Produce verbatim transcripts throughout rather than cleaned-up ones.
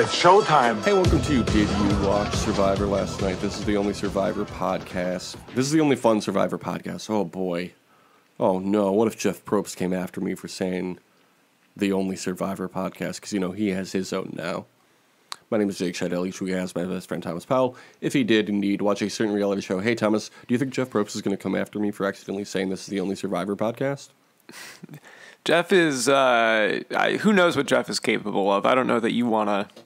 It's showtime. Hey, welcome to Did You Watch Survivor Last Night? This is the only Survivor podcast. This is the only fun Survivor podcast. Oh, boy. Oh, no. What if Jeff Probst came after me for saying the only Survivor podcast? Because, you know, he has his own now. My name is Jake Scheidel. Each week I ask my best friend Thomas Powell if he did indeed watch a certain reality show. Hey, Thomas, do you think Jeff Probst is going to come after me for accidentally saying this is the only Survivor podcast? Jeff is, uh, I, who knows what Jeff is capable of? I don't know that you want to,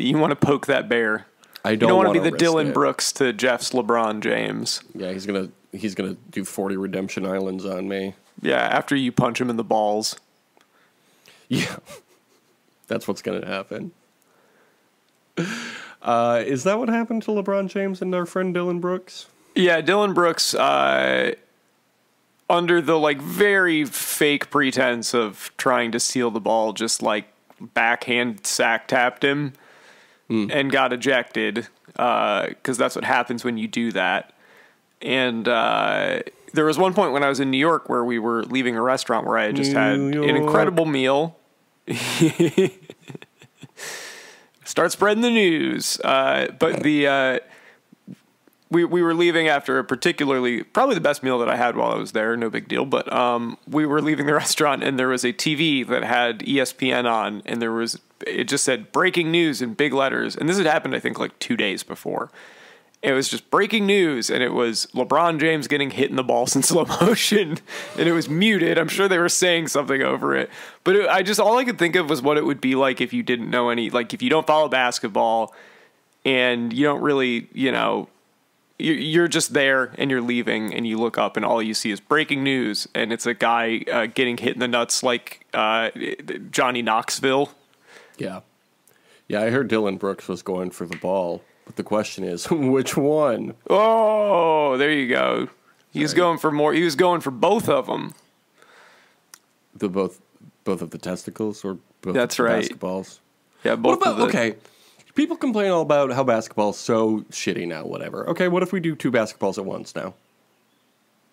you want to poke that bear. I don't, don't want to be the Dillon Brooks to Jeff's LeBron James. Yeah, he's gonna he's gonna do forty Redemption Islands on me. Yeah, after you punch him in the balls. Yeah, that's what's gonna happen. Uh, is that what happened to LeBron James and our friend Dillon Brooks? Yeah, Dillon Brooks. Uh, Under the, like, very fake pretense of trying to steal the ball, just, like, backhand sack tapped him mm. and got ejected, because uh, that's what happens when you do that. And uh, there was one point when I was in New York where we were leaving a restaurant where I had just New had York. an incredible meal. Start spreading the news. Uh, but the... Uh, We, we were leaving after a particularly, probably the best meal that I had while I was there, no big deal, but um, we were leaving the restaurant and there was a T V that had E S P N on, and there was, it just said breaking news in big letters, and this had happened I think like two days before. It was just breaking news, and it was LeBron James getting hit in the balls in slow motion, and it was muted. I'm sure they were saying something over it, but it, I just, all I could think of was what it would be like if you didn't know any, like if you don't follow basketball and you don't really, you know, you're just there and you're leaving and you look up and all you see is breaking news. And it's a guy uh, getting hit in the nuts like uh, Johnny Knoxville. Yeah. Yeah, I heard Dillon Brooks was going for the ball. But the question is, which one? Oh, there you go. He was going for more. He was going for both of them. The both both of the testicles or both That's of the right. basketballs? Yeah, both what about, of the... Okay. People complain all about how basketball's so shitty now, whatever. Okay, what if we do two basketballs at once now?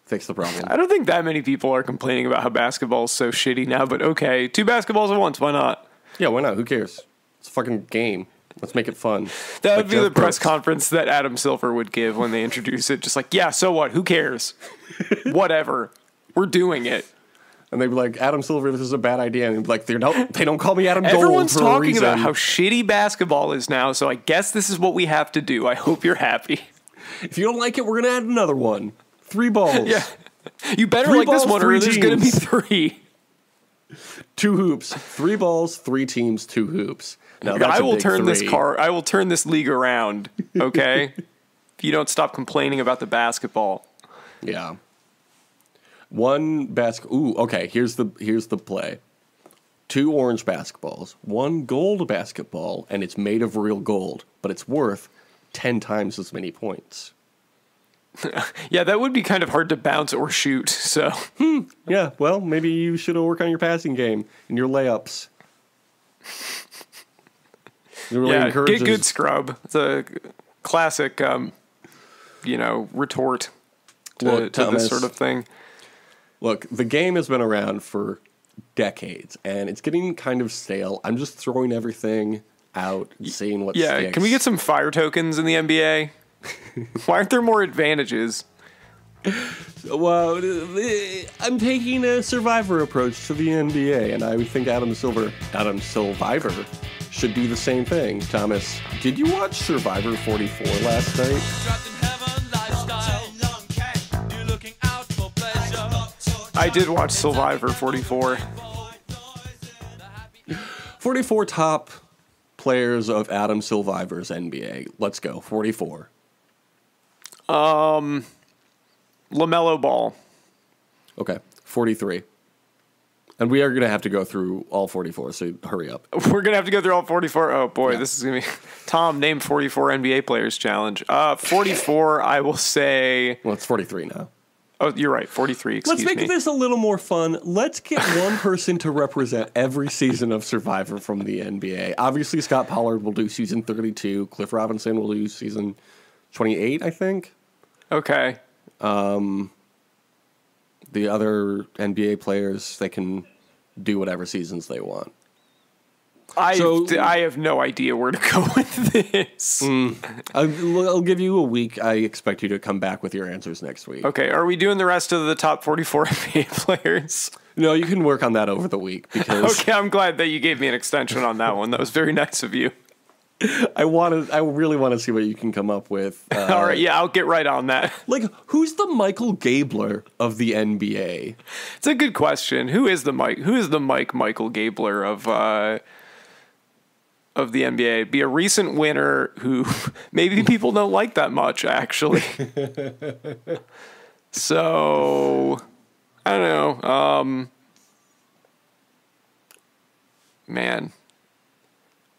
Fix the problem. I don't think that many people are complaining about how basketball's so shitty now, but okay. Two basketballs at once, why not? Yeah, why not? Who cares? It's a fucking game. Let's make it fun. That would like be the press conference that Adam Silver would give when they introduce it. Just like, yeah, so what? Who cares? Whatever. We're doing it. And they'd be like, Adam Silver, this is a bad idea. And they'd be like, they don't, they don't call me Adam Gold. Everyone's for talking a reason. About how shitty basketball is now, so I guess this is what we have to do. I hope you're happy. If you don't like it, we're going to add another one. Three balls. Yeah. You better three like balls, this one, or there's going to be three. Two hoops. Three balls, three teams, two hoops. Now, that's I will a big turn three. this car. I will turn this league around, okay? If you don't stop complaining about the basketball. Yeah. One basket. Ooh, okay. Here's the here's the play. Two orange basketballs, one gold basketball, and it's made of real gold, but it's worth ten times as many points. Yeah, that would be kind of hard to bounce or shoot. So hmm, yeah, well, maybe you should work on your passing game and your layups. It really yeah, encourages get good scrub. It's a classic, um, you know, retort to, Look, to this sort of thing. Look, the game has been around for decades, and it's getting kind of stale. I'm just throwing everything out and seeing what yeah, sticks. Can we get some fire tokens in the N B A? Why aren't there more advantages? Well, I'm taking a Survivor approach to the N B A, and I think Adam Silver, Adam Silvivor should do the same thing. Thomas, did you watch Survivor forty-four last night? I did watch Survivor forty-four. forty-four top players of Adam Silvivor's N B A. Let's go. forty-four. Um, LaMelo Ball. Okay, forty-three. And we are going to have to go through all forty-four, so hurry up. We're going to have to go through all forty-four. Oh, boy, yeah. This is going to be... Tom, name forty-four N B A players challenge. Uh, forty-four, I will say... Well, it's forty-three now. Oh, you're right. forty-three, excuse me. Let's make this a little more fun. Let's get one person to represent every season of Survivor from the N B A. Obviously, Scott Pollard will do season thirty-two. Cliff Robinson will do season twenty-eight, I think. Okay. Um, the other N B A players, they can do whatever seasons they want. I, so, I have no idea where to go with this. Mm. I'll, I'll give you a week. I expect you to come back with your answers next week. Okay. Are we doing the rest of the top forty-four N B A players? No, you can work on that over the week. Because okay, I'm glad that you gave me an extension on that one. That was very nice of you. I want to. I really want to see what you can come up with. Uh, All right, yeah, I'll get right on that. Like, who's the Michael Gabler of the N B A? It's a good question. Who is the Mike? Who is the Mike Michael Gabler of uh, of the N B A? Be a recent winner who maybe people don't like that much, actually. So I don't know, um, man.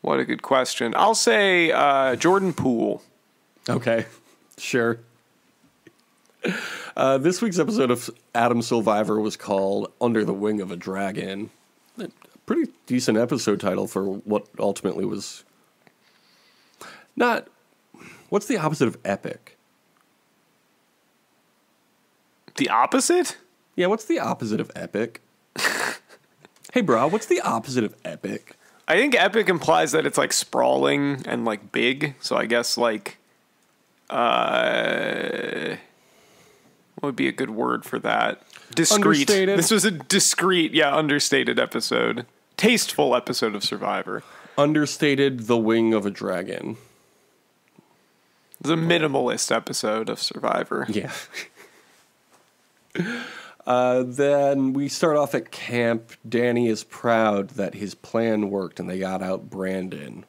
What a good question. I'll say uh, Jordan Poole. Okay, sure. Uh, this week's episode of Adam Silver was called Under the Wing of a Dragon. A pretty decent episode title for what ultimately was not... What's the opposite of epic? The opposite? Yeah, what's the opposite of epic? Hey, bro, what's the opposite of epic? I think epic implies that it's, like, sprawling and, like, big. So I guess, like, uh, what would be a good word for that? Discreet. Understated. This was a discreet, yeah, understated episode. Tasteful episode of Survivor. Understated the wing of a dragon. The minimalist episode of Survivor. Yeah. Uh, then we start off at camp. Danny is proud that his plan worked and they got out Brandon.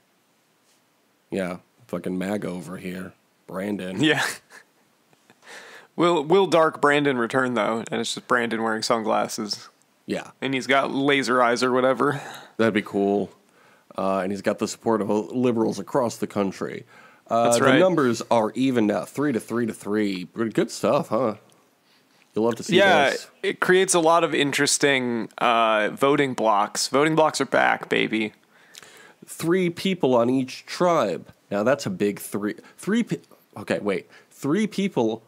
Yeah, fucking mag over here. Brandon. Yeah. Will, will dark Brandon return, though? And it's just Brandon wearing sunglasses. Yeah. And he's got laser eyes or whatever. That'd be cool. Uh, and he's got the support of liberals across the country. Uh, That's right. The numbers are even now. Three to three to three. Good stuff, huh? You'll love to see yeah, this. Yeah, it creates a lot of interesting uh, voting blocks. Voting blocks are back, baby. Three people on each tribe. Now, that's a big three. Three. Pe okay, wait. Three people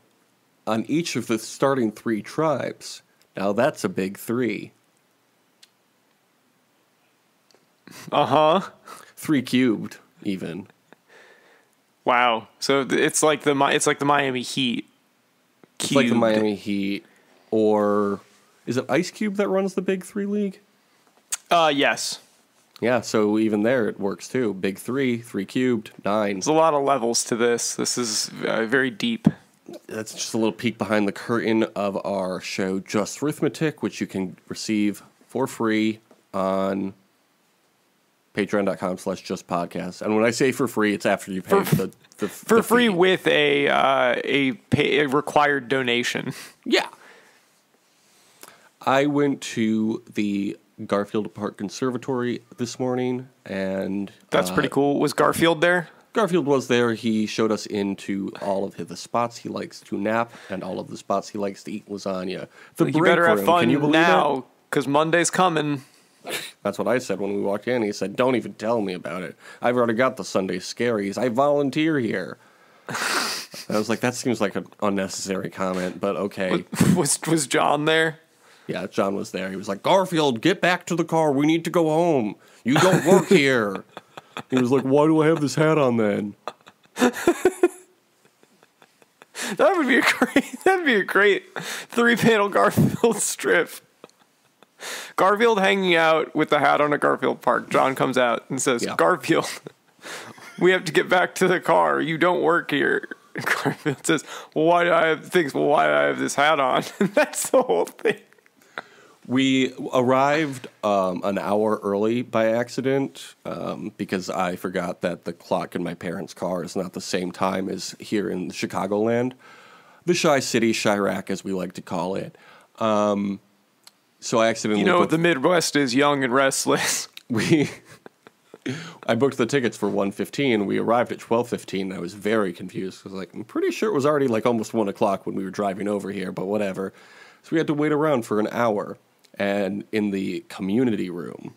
on each of the starting three tribes. Now, that's a big three. Uh-huh. Three cubed, even. Wow. So it's like the it's like the Miami Heat. It's like the Miami Heat, or is it Ice Cube that runs the Big Three League? Uh, yes. Yeah, so even there it works too. Big Three, Three Cubed, Nine. There's a lot of levels to this. This is uh, very deep. That's just a little peek behind the curtain of our show, Just Arithmetic, which you can receive for free on patreon.com slash just podcast. And when I say for free, it's after you pay for, the, the for the free with a uh, a, pay, a required donation. Yeah. I went to the Garfield Park Conservatory this morning, and that's uh, pretty cool. Was Garfield there? Garfield was there. He showed us into all of the spots he likes to nap and all of the spots he likes to eat lasagna. The you better room. have fun you now, because Monday's coming. That's what I said when we walked in. He said, don't even tell me about it. I've already got the Sunday scaries. I volunteer here. I was like, that seems like an unnecessary comment, but okay. Was, was John there? Yeah, John was there. He was like, Garfield, get back to the car. We need to go home. You don't work here. He was like, why do I have this hat on then? That would be a great, that'd be a great three-panel Garfield strip. Garfield hanging out with the hat on at Garfield Park. John comes out and says, yeah. Garfield, we have to get back to the car. You don't work here. And Garfield says, well, why do I have things? Well, why do I have this hat on? And that's the whole thing. We arrived um, an hour early by accident um, because I forgot that the clock in my parents' car is not the same time as here in Chicagoland. The Shy City, Chirac, as we like to call it. Um... So I accidentally... You know, the Midwest is young and restless. We... I booked the tickets for one fifteen. We arrived at twelve fifteen, and I was very confused. I was like, I'm pretty sure it was already, like, almost one o'clock when we were driving over here, but whatever. So we had to wait around for an hour and in the community room.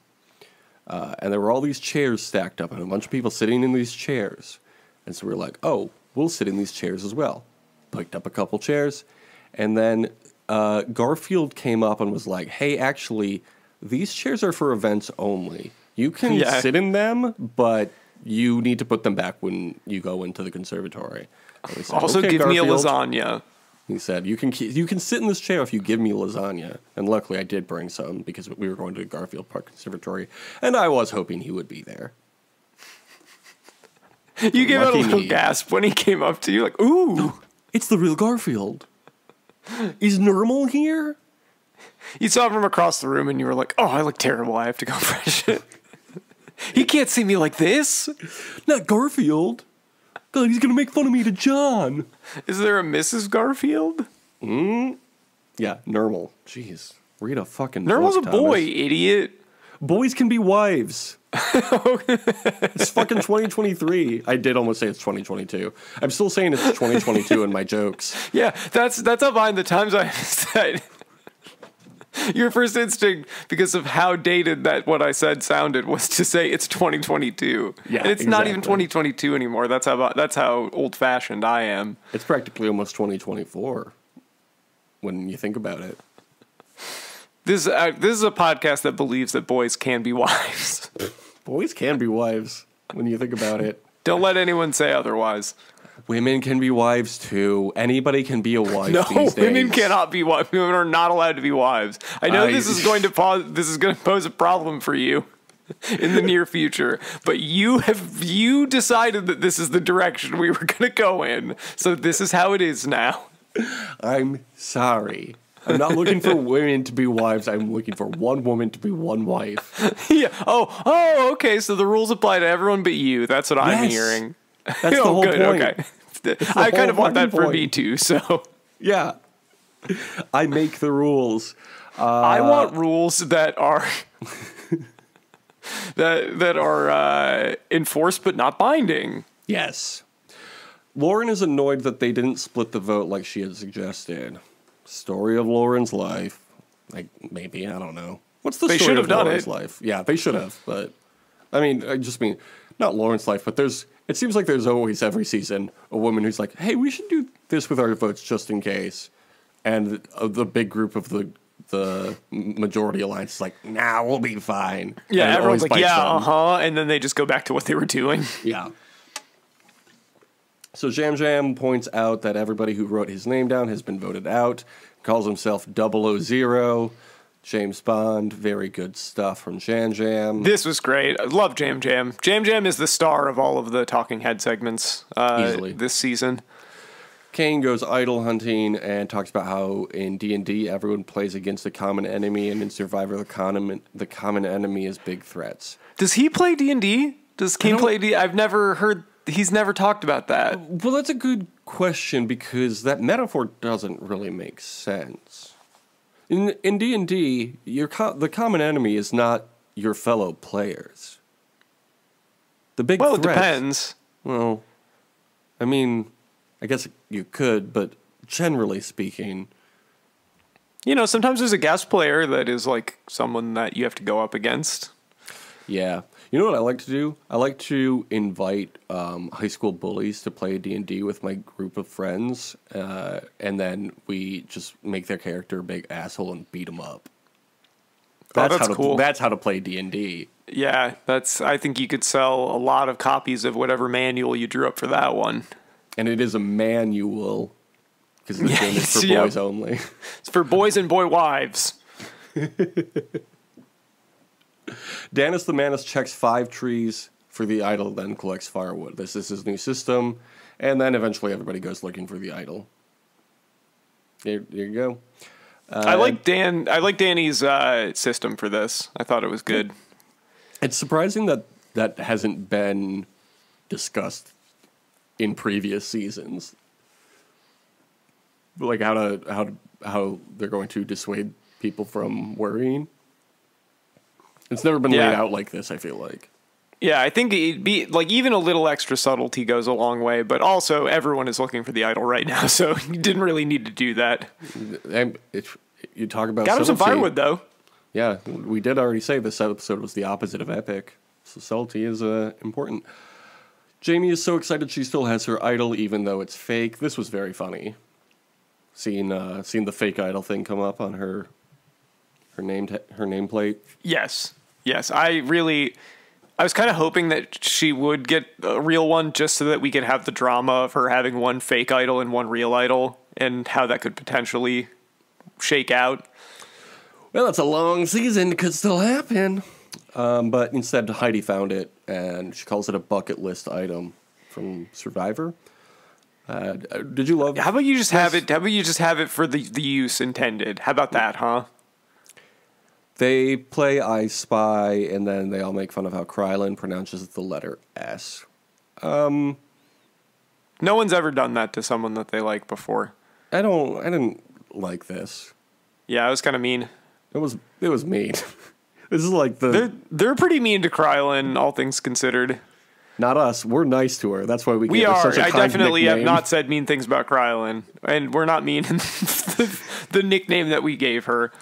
Uh, and there were all these chairs stacked up and a bunch of people sitting in these chairs. And so we were like, oh, we'll sit in these chairs as well. Picked up a couple chairs, and then... Uh, Garfield came up and was like, hey, actually, these chairs are for events only. You can yeah. sit in them, but you need to put them back when you go into the conservatory. Said, also, okay, give Garfield. me a lasagna. He said, you can, you can sit in this chair if you give me lasagna. And luckily I did bring some because we were going to Garfield Park Conservatory, and I was hoping he would be there. You gave out a little me. gasp when he came up to you, like, ooh. It's the real Garfield. Is Nermal here? You saw him from across the room and you were like, oh, I look terrible. I have to go fresh it. He can't see me like this. Not Garfield. God, he's going to make fun of me to John. Is there a Missus Garfield? Mm. Yeah, Nermal. Jeez. Read a fucking Nermal's book, a boy, Thomas. Idiot. Boys can be wives. It's fucking twenty twenty-three. I did almost say it's twenty twenty-two. I'm still saying it's twenty twenty-two in my jokes. Yeah, that's that's how behind the times I said. Your first instinct, because of how dated that what I said sounded, was to say it's twenty twenty-two. Yeah, and it's exactly. not even twenty twenty-two anymore. That's how that's how old-fashioned I am. It's practically almost twenty twenty-four when you think about it. This uh, this is a podcast that believes that boys can be wives. Boys can be wives when you think about it. Don't let anyone say otherwise. Women can be wives, too. Anybody can be a wife no, these days. No, women cannot be wives. Women are not allowed to be wives. I know I, this is going to pause, this is going to pose a problem for you in the near future, but you have you decided that this is the direction we were going to go in, so this is how it is now. I'm sorry. I'm not looking for women to be wives. I'm looking for one woman to be one wife. Yeah. Oh, oh, okay. So the rules apply to everyone but you. That's what yes. I'm hearing. That's oh, the whole good. point. Okay. The I kind of want that for point. me too, so. Yeah. I make the rules. Uh, I want rules that are that that are uh, enforced but not binding. Yes. Lauren is annoyed that they didn't split the vote like she had suggested. Story of Lauren's life. Like, maybe, I don't know. What's the they story of done Lauren's it. life? Yeah, they should have, but I mean, I just mean, not Lauren's life, but there's, it seems like there's always every season a woman who's like, hey, we should do this with our votes just in case. And the, the big group of the the majority alliance is like, nah, we'll be fine. Yeah, everyone's like, yeah, uh-huh, and then they just go back to what they were doing. Yeah. So Jam Jam points out that everybody who wrote his name down has been voted out, calls himself double oh zero, James Bond. Very good stuff from Jam Jam. This was great. I love Jam Jam. Jam Jam is the star of all of the talking head segments uh, Easily. this season. Kane goes idol hunting and talks about how in D and D everyone plays against a common enemy, and in Survivor the common, the common enemy is big threats. Does he play D and D? Does Kane play D? I've never heard... He's never talked about that. Well, that's a good question because that metaphor doesn't really make sense. In in D and D, your co the common enemy is not your fellow players. The big well, threat, it depends. Well, I mean, I guess you could, but generally speaking, you know, sometimes there's a guest player that is like someone that you have to go up against. Yeah. You know what I like to do? I like to invite um, high school bullies to play D and D with my group of friends, uh, and then we just make their character a big asshole and beat them up. That's, oh, that's how cool. To, that's how to play D and D. Yeah, that's. I think you could sell a lot of copies of whatever manual you drew up for that one. And it is a manual because the yeah, game is for boys yeah. only. It's for boys and boy wives. Danis the Manus checks five trees for the idol, then collects firewood. This is his new system, and then eventually everybody goes looking for the idol. There, there you go. Uh, I like Dan. I like Danny's uh, system for this. I thought it was good. It's surprising that that hasn't been discussed in previous seasons, like how to how to, how they're going to dissuade people from worrying. It's never been yeah. laid out like this, I feel like. Yeah, I think it'd be like even a little extra subtlety goes a long way, but also everyone is looking for the idol right now, so you didn't really need to do that. And it, you talk about got him some firewood though. Yeah, we did already say this episode was the opposite of epic, so subtlety is uh, important. Jamie is so excited she still has her idol, even though it's fake. This was very funny. Seeing uh, seeing the fake idol thing come up on her her name her nameplate? Yes. Yes. I really I was kind of hoping that she would get a real one just so that we could have the drama of her having one fake idol and one real idol and how that could potentially shake out. Well, it's a long season. It could still happen. Um, but instead, Heidi found it, and she calls it a bucket list item from Survivor. Uh, did you love? How about you just this? have it? How about you just have it for the the use intended? How about that, huh? They play I Spy, and then they all make fun of how Krylin pronounces the letter S. Um, no one's ever done that to someone that they like before. I don't. I didn't like this. Yeah, it was kind of mean. It was. It was mean. This is like the they're, they're pretty mean to Krylin, all things considered. Not us. We're nice to her. That's why we. We are. Her such a I definitely nickname. have not said mean things about Krylin, and we're not mean in the, the nickname that we gave her.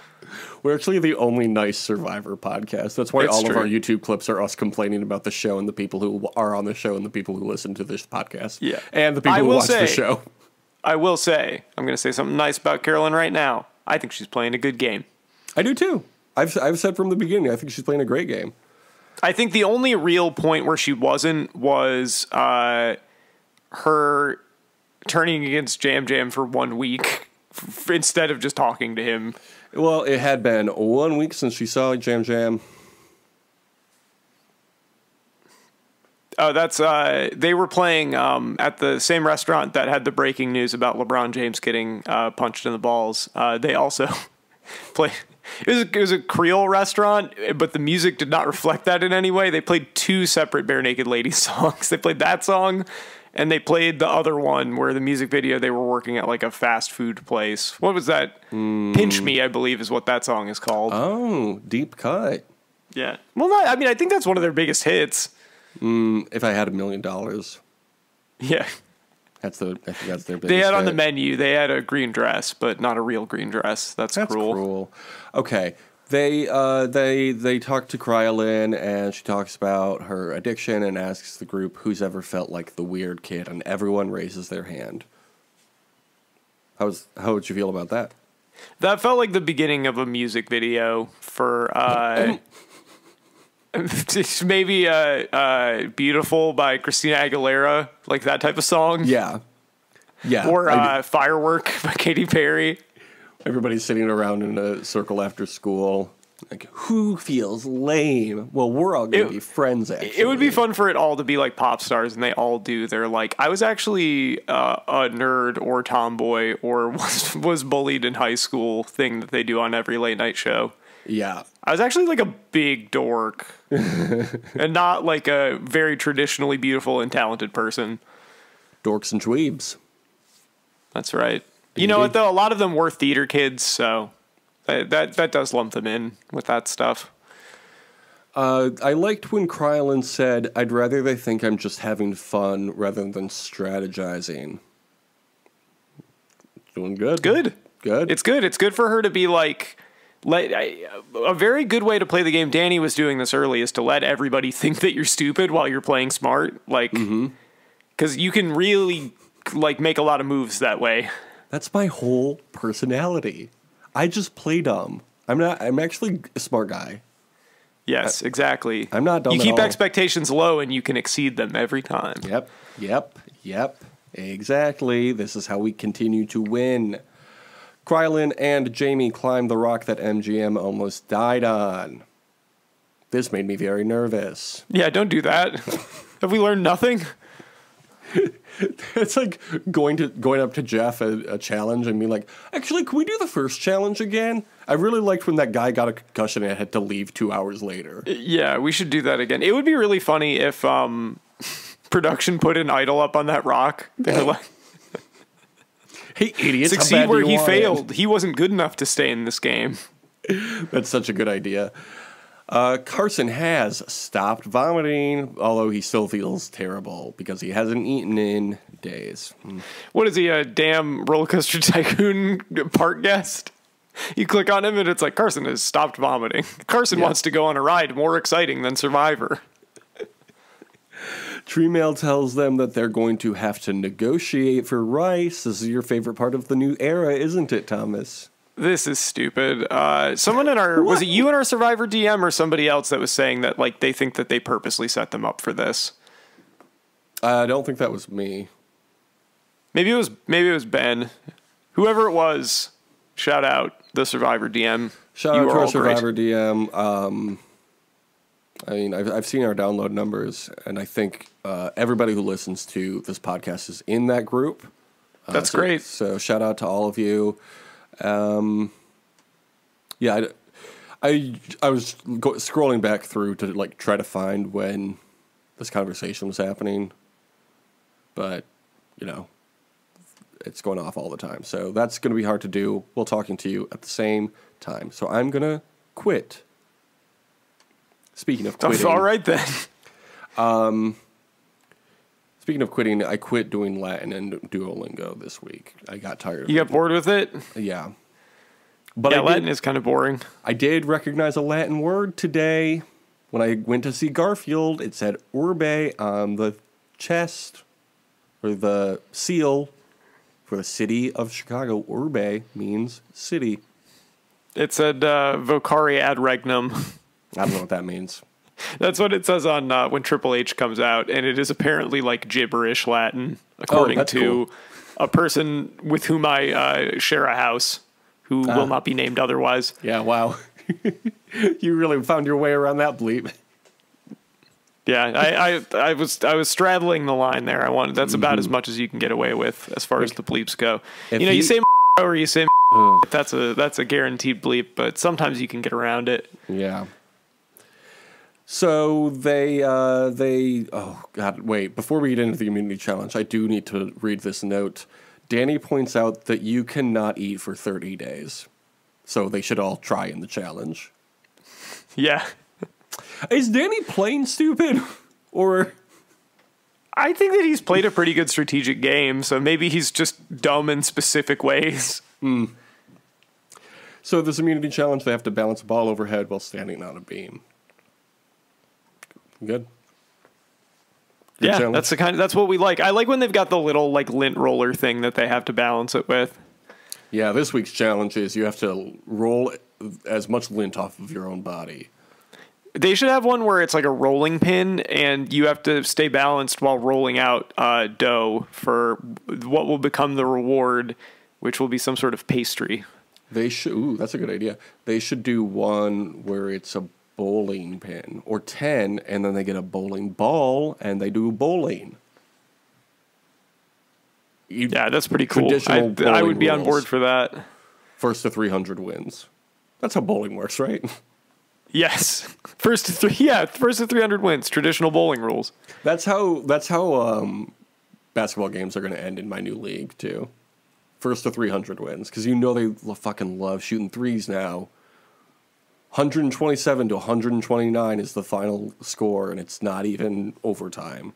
We're actually the only nice Survivor podcast. That's why it's all true. of our YouTube clips are us complaining about the show and the people who are on the show and the people who listen to this podcast. Yeah, and the people I who watch say, the show. I will say, I'm going to say something nice about Carolyn right now. I think she's playing a good game. I do too. I've, I've said from the beginning, I think she's playing a great game. I think the only real point where she wasn't was uh, her turning against Jam Jam for one week f instead of just talking to him. Well, it had been one week since she saw Jam Jam. Oh, that's uh, they were playing um, at the same restaurant that had the breaking news about LeBron James getting uh, punched in the balls. Uh, they also played. It was, a, it was a Creole restaurant, but the music did not reflect that in any way. They played two separate Bare Naked Ladies songs. They played that song, and they played the other one where the music video, they were working at like a fast food place. What was that? Mm. Pinch Me, I believe, is what that song is called. Oh, deep cut. Yeah. Well, not, I mean, I think that's one of their biggest hits. Mm, if I had a million dollars. Yeah. That's the. I think that's their. Biggest they had on hit. the menu. They had a green dress, but not a real green dress. That's, that's cruel. cruel. Okay. They uh they they talk to Krylin, and she talks about her addiction and asks the group who's ever felt like the weird kid, and everyone raises their hand. How's how would you feel about that? That felt like the beginning of a music video for uh. Maybe uh, uh, Beautiful by Christina Aguilera, like that type of song. Yeah. Yeah. Or uh, Firework by Katy Perry. Everybody's sitting around in a circle after school. Like, who feels lame? Well, we're all going to be friends, actually. It would be fun for it all to be like pop stars, and they all do. They're like, I was actually uh, a nerd or tomboy or was, was bullied in high school thing that they do on every late night show. Yeah. I was actually like a big dork and not like a very traditionally beautiful and talented person. Dorks and dweebs. That's right. You know what, though? A lot of them were theater kids, so that that, that does lump them in with that stuff. Uh, I liked when Krylin said, I'd rather they think I'm just having fun rather than strategizing. Doing good. Good. Good. It's good. It's good for her to be like... Let, I, a very good way to play the game, Danny was doing this early, is to let everybody think that you're stupid while you're playing smart. Like, mm-hmm. 'Cause you can really like make a lot of moves that way. That's my whole personality. I just play dumb. I'm not, I'm actually a smart guy. Yes, I, exactly. I'm not dumb. You keep at all. expectations low and you can exceed them every time. Yep. Yep. Yep. Exactly. This is how we continue to win. Krylin and Jamie climbed the rock that M G M almost died on. This made me very nervous. Yeah, don't do that. Have we learned nothing? It's like going to going up to Jeff a, a challenge and being like, actually, can we do the first challenge again? I really liked when that guy got a concussion and had to leave two hours later. Yeah, we should do that again. It would be really funny if um, production put an idol up on that rock. They're like... Hey, idiots, succeed where he failed. He wasn't good enough to stay in this game. That's such a good idea. Uh, Carson has stopped vomiting, although he still feels terrible because he hasn't eaten in days. Mm. What is he, a damn Roller Coaster Tycoon park guest? You click on him and it's like, Carson has stopped vomiting. Carson yeah. wants to go on a ride more exciting than Survivor. Tremail tells them that they're going to have to negotiate for rice. This is your favorite part of the new era, isn't it, Thomas? this is stupid. Uh, someone in our, was it you in our Survivor D M or somebody else that was saying that like they think that they purposely set them up for this? I don't think that was me. Maybe it was, maybe it was Ben. Whoever it was, shout out the Survivor D M. Shout out to our Survivor D M. Um, I mean, I've, I've seen our download numbers, and I think uh, everybody who listens to this podcast is in that group. Uh, That's so, great. So shout out to all of you. Um, yeah, I, I, I was go scrolling back through to like try to find when this conversation was happening, but you know, it's going off all the time. So that's going to be hard to do while talking to you at the same time. So I'm going to quit. Speaking of quitting. That's all right then. um, speaking of quitting, I quit doing Latin and Duolingo this week. I got tired of it. You got bored with it? Yeah. But yeah, Latin is kind of boring. I did recognize a Latin word today. When I went to see Garfield, it said urbe on the chest or the seal. For the city of Chicago, urbe means city. It said uh, vocari ad regnum. I don't know what that means. That's what it says on uh, when Triple H comes out, and it is apparently like gibberish Latin, according oh, to cool. a person with whom I uh, share a house, who uh, will not be named otherwise. Yeah, wow. You really found your way around that bleep. Yeah, I, I I was I was straddling the line there. I wanted that's about mm-hmm. as much as you can get away with as far like, as the bleeps go. If you know, he, you say or you say ugh. that's a that's a guaranteed bleep, but sometimes you can get around it. Yeah. So they uh, they oh god wait before we get into the immunity challenge, I do need to read this note. Danny points out that you cannot eat for thirty days, so they should all try in the challenge. Yeah. Is Danny playing stupid? Or I think that he's played a pretty good strategic game, so maybe he's just dumb in specific ways. Mm. So this immunity challenge, they have to balance a ball overhead while standing on a beam. Good. Good yeah, challenge. That's the kind of, that's what we like. I like when they've got the little like lint roller thing that they have to balance it with. Yeah, this week's challenge is you have to roll as much lint off of your own body. They should have one where it's like a rolling pin and you have to stay balanced while rolling out uh, dough for what will become the reward, which will be some sort of pastry. They should. Ooh, that's a good idea. They should do one where it's a bowling pin or ten and then they get a bowling ball and they do bowling. You, yeah, that's pretty cool. I, I would be rules. on board for that. First to three hundred wins. That's how bowling works, right? Yes, first to three. Yeah, first to three hundred wins. Traditional bowling rules. That's how. That's how um, basketball games are going to end in my new league too. First to three hundred wins, because you know they fucking love shooting threes now. one hundred twenty-seven to one hundred twenty-nine is the final score, and it's not even overtime.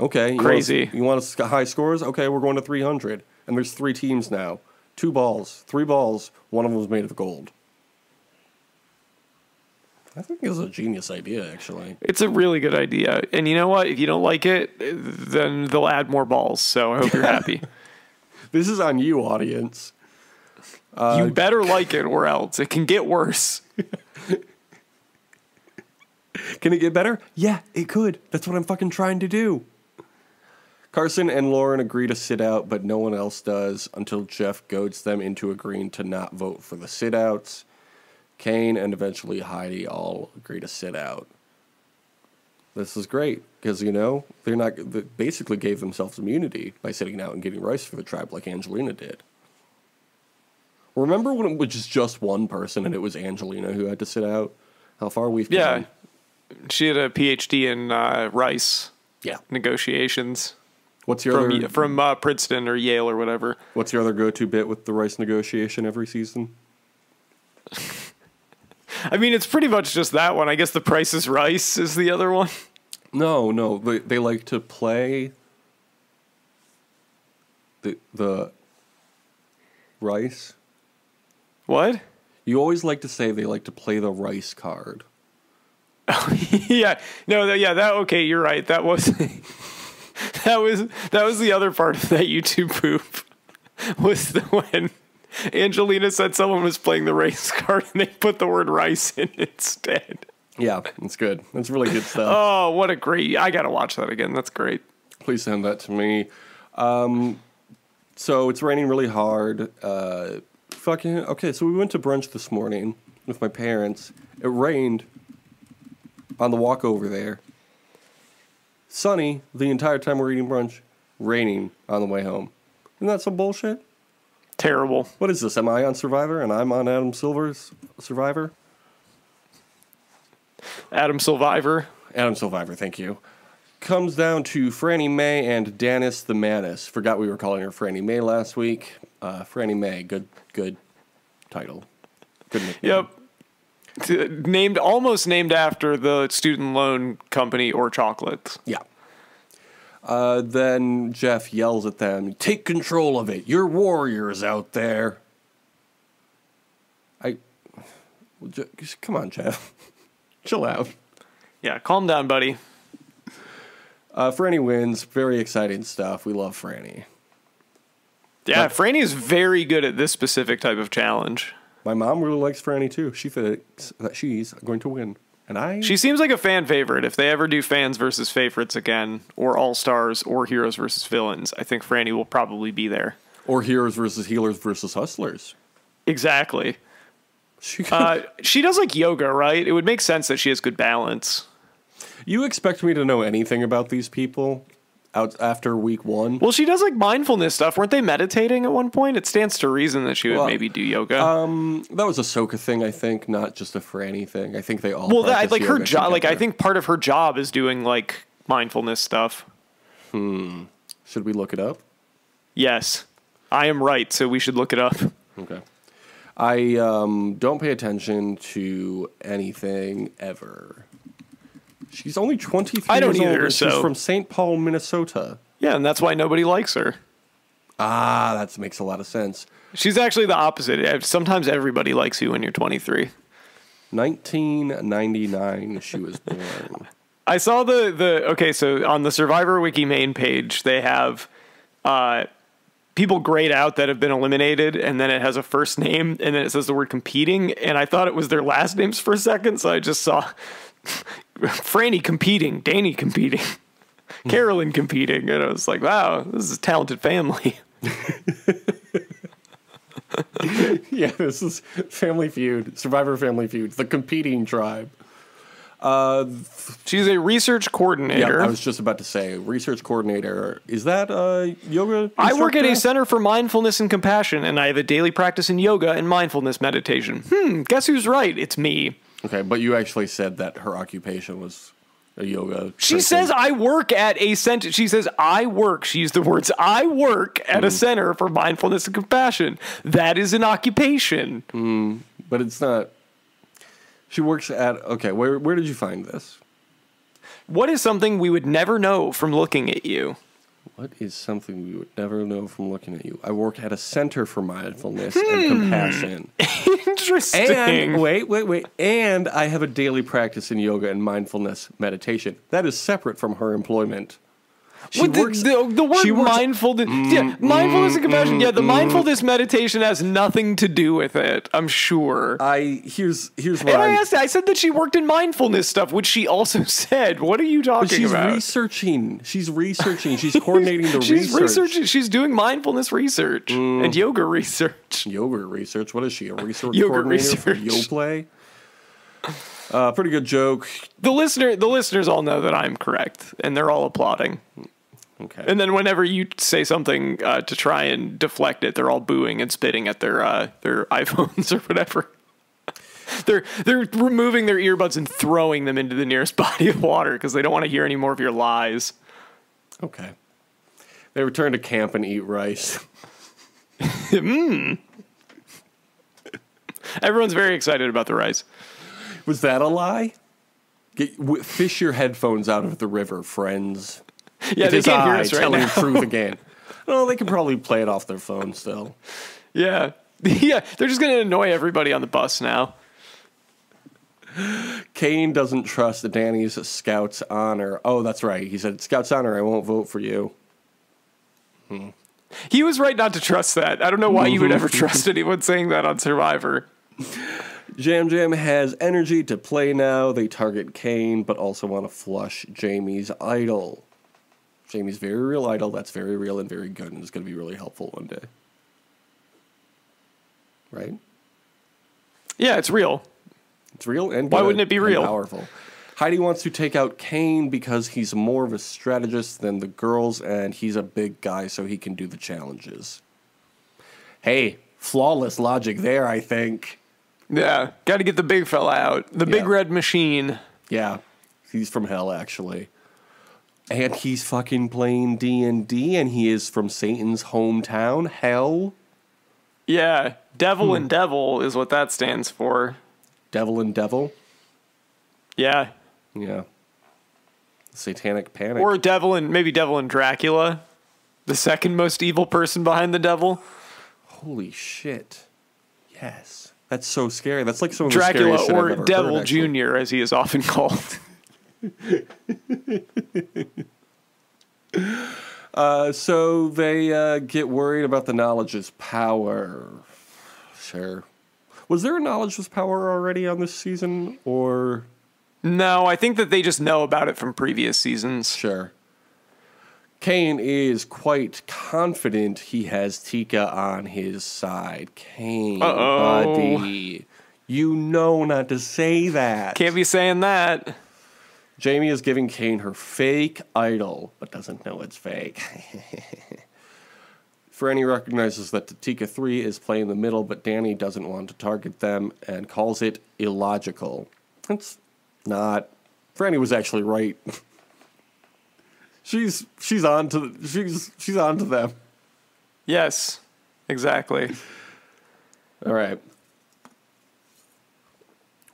Okay, you crazy. Want a, you want a high scores? Okay, we're going to three hundred, and there's three teams now. Two balls, three balls. One of them was made of gold. I think it was a genius idea, actually. It's a really good idea. And you know what? If you don't like it, then they'll add more balls. So I hope you're happy. This is on you, audience. Uh, you better like it or else. It can get worse. Can it get better? Yeah, it could. That's what I'm fucking trying to do. Carson and Lauren agree to sit out, but no one else does until Jeff goads them into agreeing to not vote for the sit-outs. Kane and eventually Heidi all agree to sit out. This is great because, you know, they're not they basically gave themselves immunity by sitting out and getting rice for the tribe like Angelina did. Remember when it was just, just one person and it was Angelina who had to sit out? How far we've yeah. come. She had a P H D in uh, rice yeah. negotiations. What's your From, other, from uh, Princeton or Yale or whatever. What's your other go-to bit with the rice negotiation every season? I mean, it's pretty much just that one. I guess the Price is Rice is the other one. No, no. They, they like to play the, the rice. What? You always like to say they like to play the rice card. Oh, yeah. No, yeah, that, okay, you're right. That was, that was, that was the other part of that YouTube poop was the when Angelina said someone was playing the race card and they put the word rice in instead. Yeah, it's good. It's really good stuff. Oh, what a great... I got to watch that again. That's great. Please send that to me. Um, so it's raining really hard. Uh, fucking... Okay, so we went to brunch this morning with my parents. It rained on the walk over there. Sunny the entire time we're eating brunch. Raining on the way home. Isn't that some bullshit? Terrible. What is this? Am I on Survivor and I'm on Adam Silver's Survivor? Adam Silver. Adam Silver, thank you. Comes down to Franny May and Danis the Manus. Forgot we were calling her Franny May last week. Uh, Franny May, good good title. Good nickname. Yep. T named almost named after the student loan company or chocolates. Yeah. Uh, then Jeff yells at them, "Take control of it. You're warriors out there." I well, just, come on, Jeff. Chill out. Yeah, calm down, buddy. Uh, Franny wins. Very exciting stuff. We love Franny. Yeah, but Franny is very good at this specific type of challenge. My mom really likes Franny, too. She thinks that she's going to win. And I... She seems like a fan favorite. If they ever do fans versus favorites again, or all-stars, or heroes versus villains, I think Franny will probably be there. Or heroes versus healers versus hustlers. Exactly. She, uh, she does like yoga, right? It would make sense that she has good balance. You expect me to know anything about these people out after week one? Well, she does like mindfulness stuff. Weren't they meditating at one point? It stands to reason that she would well, maybe do yoga. Um, that was a Ahsoka thing, I think, not just a Franny thing. I think they all. Well, that, like her job, like I think part of her job is doing like mindfulness stuff. Hmm. Should we look it up? Yes, I am right. So we should look it up. Okay. I um, don't pay attention to anything ever. She's only twenty-three I don't years either, old. So. She's from Saint Paul, Minnesota. Yeah, and that's why nobody likes her. Ah, that makes a lot of sense. She's actually the opposite. Sometimes everybody likes you when you're twenty-three. nineteen ninety-nine, she was born. I saw the, the... Okay, so on the Survivor Wiki main page, they have... Uh, people grayed out that have been eliminated, and then it has a first name, and then it says the word competing, and I thought it was their last names for a second, so I just saw Franny competing, Danny competing, Carolyn competing, and I was like, wow, this is a talented family. Yeah, this is Family Feud, Survivor Family Feud, the competing tribe. Uh, she's a research coordinator. Yeah, I was just about to say research coordinator. Is that uh, yoga? I work at a center for mindfulness and compassion, and I have a daily practice in yoga and mindfulness meditation. Hmm. Guess who's right? It's me. Okay, but you actually said that her occupation was a yoga. She person. says I work at a center. She says I work. She used the words I work at mm. a center for mindfulness and compassion. That is an occupation. Mm, but it's not. She works at... Okay, where, where did you find this? What is something we would never know from looking at you? What is something we would never know from looking at you? I work at a center for mindfulness hmm. and compassion. Interesting. And, wait, wait, wait. And I have a daily practice in yoga and mindfulness meditation. That is separate from her employment. She what works, the, the, the word she works, mindfulness, mm, yeah, mindfulness mm, and compassion. Mm, yeah, the mm. mindfulness meditation has nothing to do with it. I'm sure. I here's here's what and I asked. I said that she worked in mindfulness stuff, which she also said. What are you talking she's about? She's researching. She's researching. She's coordinating the she's research. Researching, she's doing mindfulness research mm. and yoga research. Yoga research. What is she? A research yoga coordinator research. for Yoplait? Uh, pretty good joke. The listener, the listeners all know that I'm correct, and they're all applauding. Okay. And then whenever you say something uh, to try and deflect it, they're all booing and spitting at their uh, their iPhones or whatever. they're they're removing their earbuds and throwing them into the nearest body of water because they don't want to hear any more of your lies. Okay. They return to camp and eat rice. mm. Everyone's very excited about the rice. Was that a lie? Get, w fish your headphones out of the river, friends. Yeah, it they can't I hear us right telling now. Truth again. Well, they can probably play it off their phone still. Yeah, yeah, they're just going to annoy everybody on the bus now. Kane doesn't trust Danny's scout's honor. Oh, that's right. He said, "Scout's honor, I won't vote for you." Hmm. He was right not to trust that. I don't know why you would ever trust anyone saying that on Survivor. Jam Jam has energy to play now. They target Kane, but also want to flush Jamie's idol. Jamie's very real idol. That's very real and very good, and it's going to be really helpful one day. Right? Yeah, it's real. It's real and good. Why wouldn't it be real? Powerful. Heidi wants to take out Kane because he's more of a strategist than the girls, and he's a big guy, so he can do the challenges. Hey, flawless logic there, I think. Yeah, got to get the big fella out. The yeah. big red machine. Yeah, he's from hell, actually. And he's fucking playing D and D, and he is from Satan's hometown, hell. Yeah, devil hmm. and devil is what that stands for. Devil and devil? Yeah. Yeah. Satanic panic. Or devil and maybe devil and Dracula, the second most evil person behind the devil. Holy shit. Yes. That's so scary. That's like some of the scariest shit I've ever heard, actually. Dracula or Devil Junior, as he is often called. uh, so they uh, get worried about the knowledge's power. Sure. Was there a knowledge's power already on this season, or...? No, I think that they just know about it from previous seasons. Sure. Kane is quite confident he has Tika on his side. Kane, Uh-oh. buddy, you know not to say that. Can't be saying that. Jamie is giving Kane her fake idol, but doesn't know it's fake. Franny recognizes that the Tika three is playing the middle, but Danny doesn't want to target them and calls it illogical. It's not. Franny was actually right. She's she's on to she's she's on to them. Yes, exactly. All right.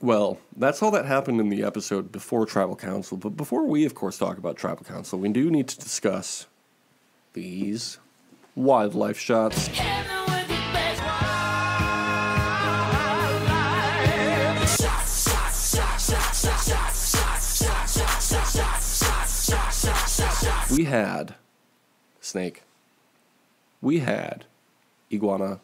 Well, that's all that happened in the episode before Tribal Council. But before we, of course, talk about Tribal Council, we do need to discuss these wildlife shots. We had snake, we had iguana,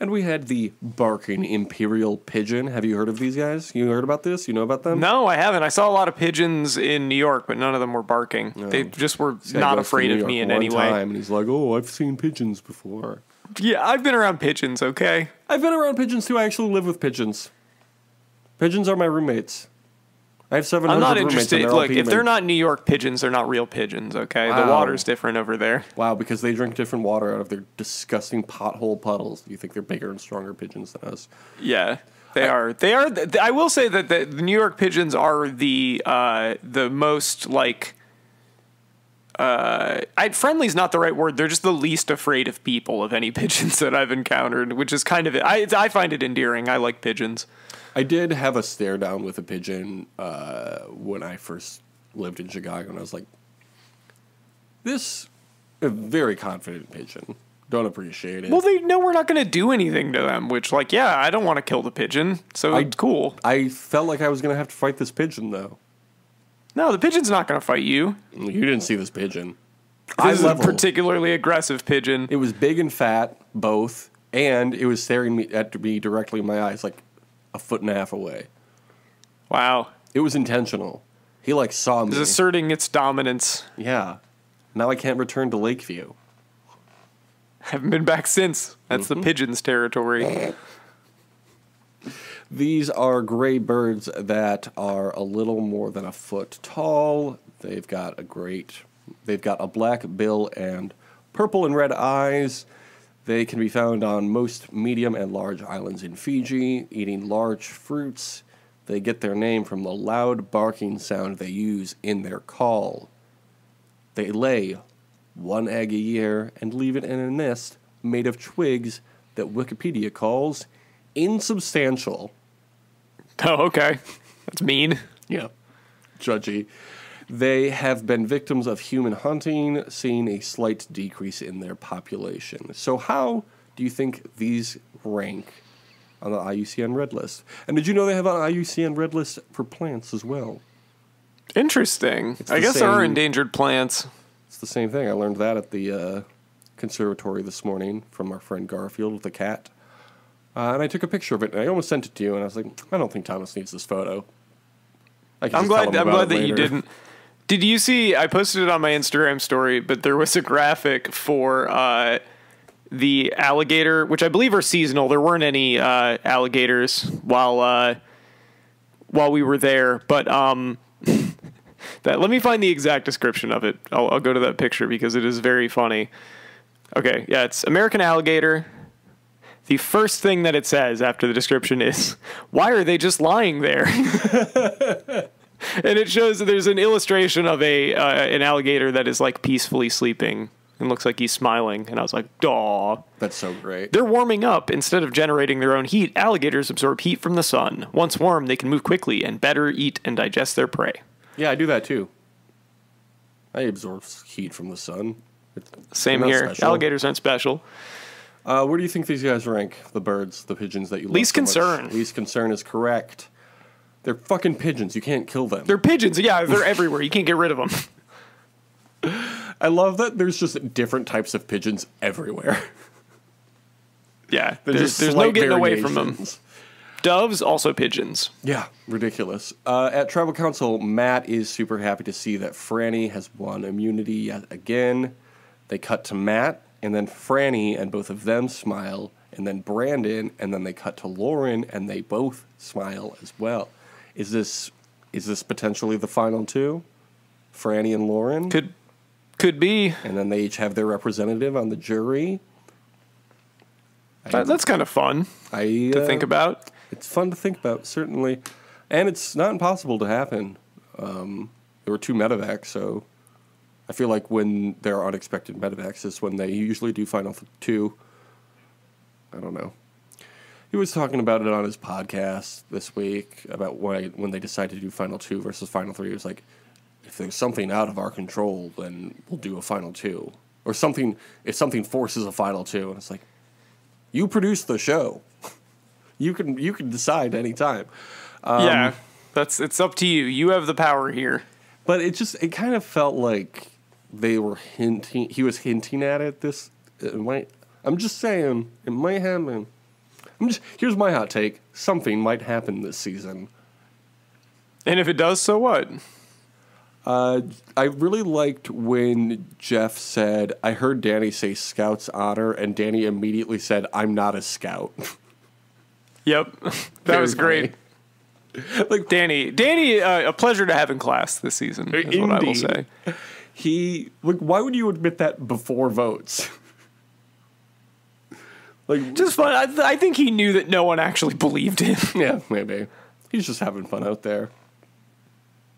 and we had the barking imperial pigeon. Have you heard of these guys? You heard about this? You know about them? No, I haven't. I saw a lot of pigeons in New York, but none of them were barking. No. They just were not afraid of me in any way. And he's like, oh, I've seen pigeons before. Yeah, I've been around pigeons, okay? I've been around pigeons, too. I actually live with pigeons. Pigeons are my roommates. I have seven hundred I'm not interested. Look, if they're not New York pigeons, they're not real pigeons, okay? Wow. The water's different over there. Wow, because they drink different water out of their disgusting pothole puddles. You think they're bigger and stronger pigeons than us? Yeah, they I, are. They are. Th I will say that the, the New York pigeons are the uh, the most, like... Uh, I, friendly's not the right word. They're just the least afraid of people of any pigeons that I've encountered, which is kind of... I, I find it endearing. I like pigeons. I did have a stare down with a pigeon uh, when I first lived in Chicago, and I was like, this a very confident pigeon. Don't appreciate it. Well, they know we're not going to do anything to them, which, like, yeah, I don't want to kill the pigeon, so I, it's cool. I felt like I was going to have to fight this pigeon, though. No, the pigeon's not going to fight you. You didn't see this pigeon. This is a particularly aggressive pigeon. It was big and fat, both, and it was staring me at me directly in my eyes, like, a foot and a half away. Wow. It was intentional. He, like, saw me. It's asserting its dominance. Yeah. Now I can't return to Lakeview. Haven't been back since. That's mm-hmm. the pigeon's territory. These are gray birds that are a little more than a foot tall. They've got a great... They've got a black bill and purple and red eyes. They can be found on most medium and large islands in Fiji, eating large fruits. They get their name from the loud barking sound they use in their call. They lay one egg a year and leave it in a nest made of twigs that Wikipedia calls insubstantial. Oh, okay. That's mean. Yeah. Judgy. They have been victims of human hunting, seeing a slight decrease in their population. So how do you think these rank on the I U C N Red List? And did you know they have an I U C N Red List for plants as well? Interesting. I guess there are endangered plants. It's the same thing. I learned that at the uh, conservatory this morning from our friend Garfield with a cat. Uh, and I took a picture of it, and I almost sent it to you, and I was like, I don't think Thomas needs this photo. I can I'm glad, I'm glad that you didn't. Did you see, I posted it on my Instagram story, but there was a graphic for uh, the alligator, which I believe are seasonal. There weren't any uh, alligators while uh, while we were there, but um, that, let me find the exact description of it. I'll, I'll go to that picture because it is very funny. Okay, yeah, it's American alligator. The first thing that it says after the description is, why are they just lying there? And it shows that there's an illustration of a uh, an alligator that is, like, peacefully sleeping and looks like he's smiling. And I was like, daw. That's so great. They're warming up. Instead of generating their own heat, alligators absorb heat from the sun. Once warm, they can move quickly and better eat and digest their prey. Yeah, I do that, too. I absorb heat from the sun. It's Same here. Special. Alligators aren't special. Uh, where do you think these guys rank? The birds, the pigeons that you love Least so concern. Much? Least concern is correct. They're fucking pigeons. You can't kill them. They're pigeons. Yeah, they're everywhere. You can't get rid of them. I love that there's just different types of pigeons everywhere. Yeah, there's, just there's no getting away from them. Doves, also pigeons. Yeah, ridiculous. Uh, at Tribal Council, Matt is super happy to see that Franny has won immunity yet again. They cut to Matt. And then Franny and both of them smile, and then Brandon, and then they cut to Lauren, and they both smile as well. Is this is this potentially the final two? Franny and Lauren? Could could be. And then they each have their representative on the jury. I, that's kind of fun I, to uh, think about. It's fun to think about, certainly. And it's not impossible to happen. Um, there were two medevacs, so... I feel like when there are unexpected medevacs is when they usually do Final Two. I don't know. He was talking about it on his podcast this week, about why, when they decided to do Final Two versus Final Three. It was like, if there's something out of our control, then we'll do a Final Two. Or something, if something forces a Final Two. And it's like, you produce the show. you can you can decide any time. Um, yeah, that's it's up to you. You have the power here. But it just, it kind of felt like... They were hinting, he was hinting at it. This, it might, I'm just saying, it might happen. I'm just, here's my hot take: something might happen this season. And if it does, so what? Uh, I really liked when Jeff said, I heard Danny say scout's honor, and Danny immediately said, I'm not a scout. Yep, that Very was great. Funny. Like, Danny, Danny, uh, a pleasure to have in class this season, is indeed. What I will say. He, like, why would you admit that before votes? Like, just fun. I, th I think he knew that no one actually believed him. Yeah, maybe. He's just having fun out there.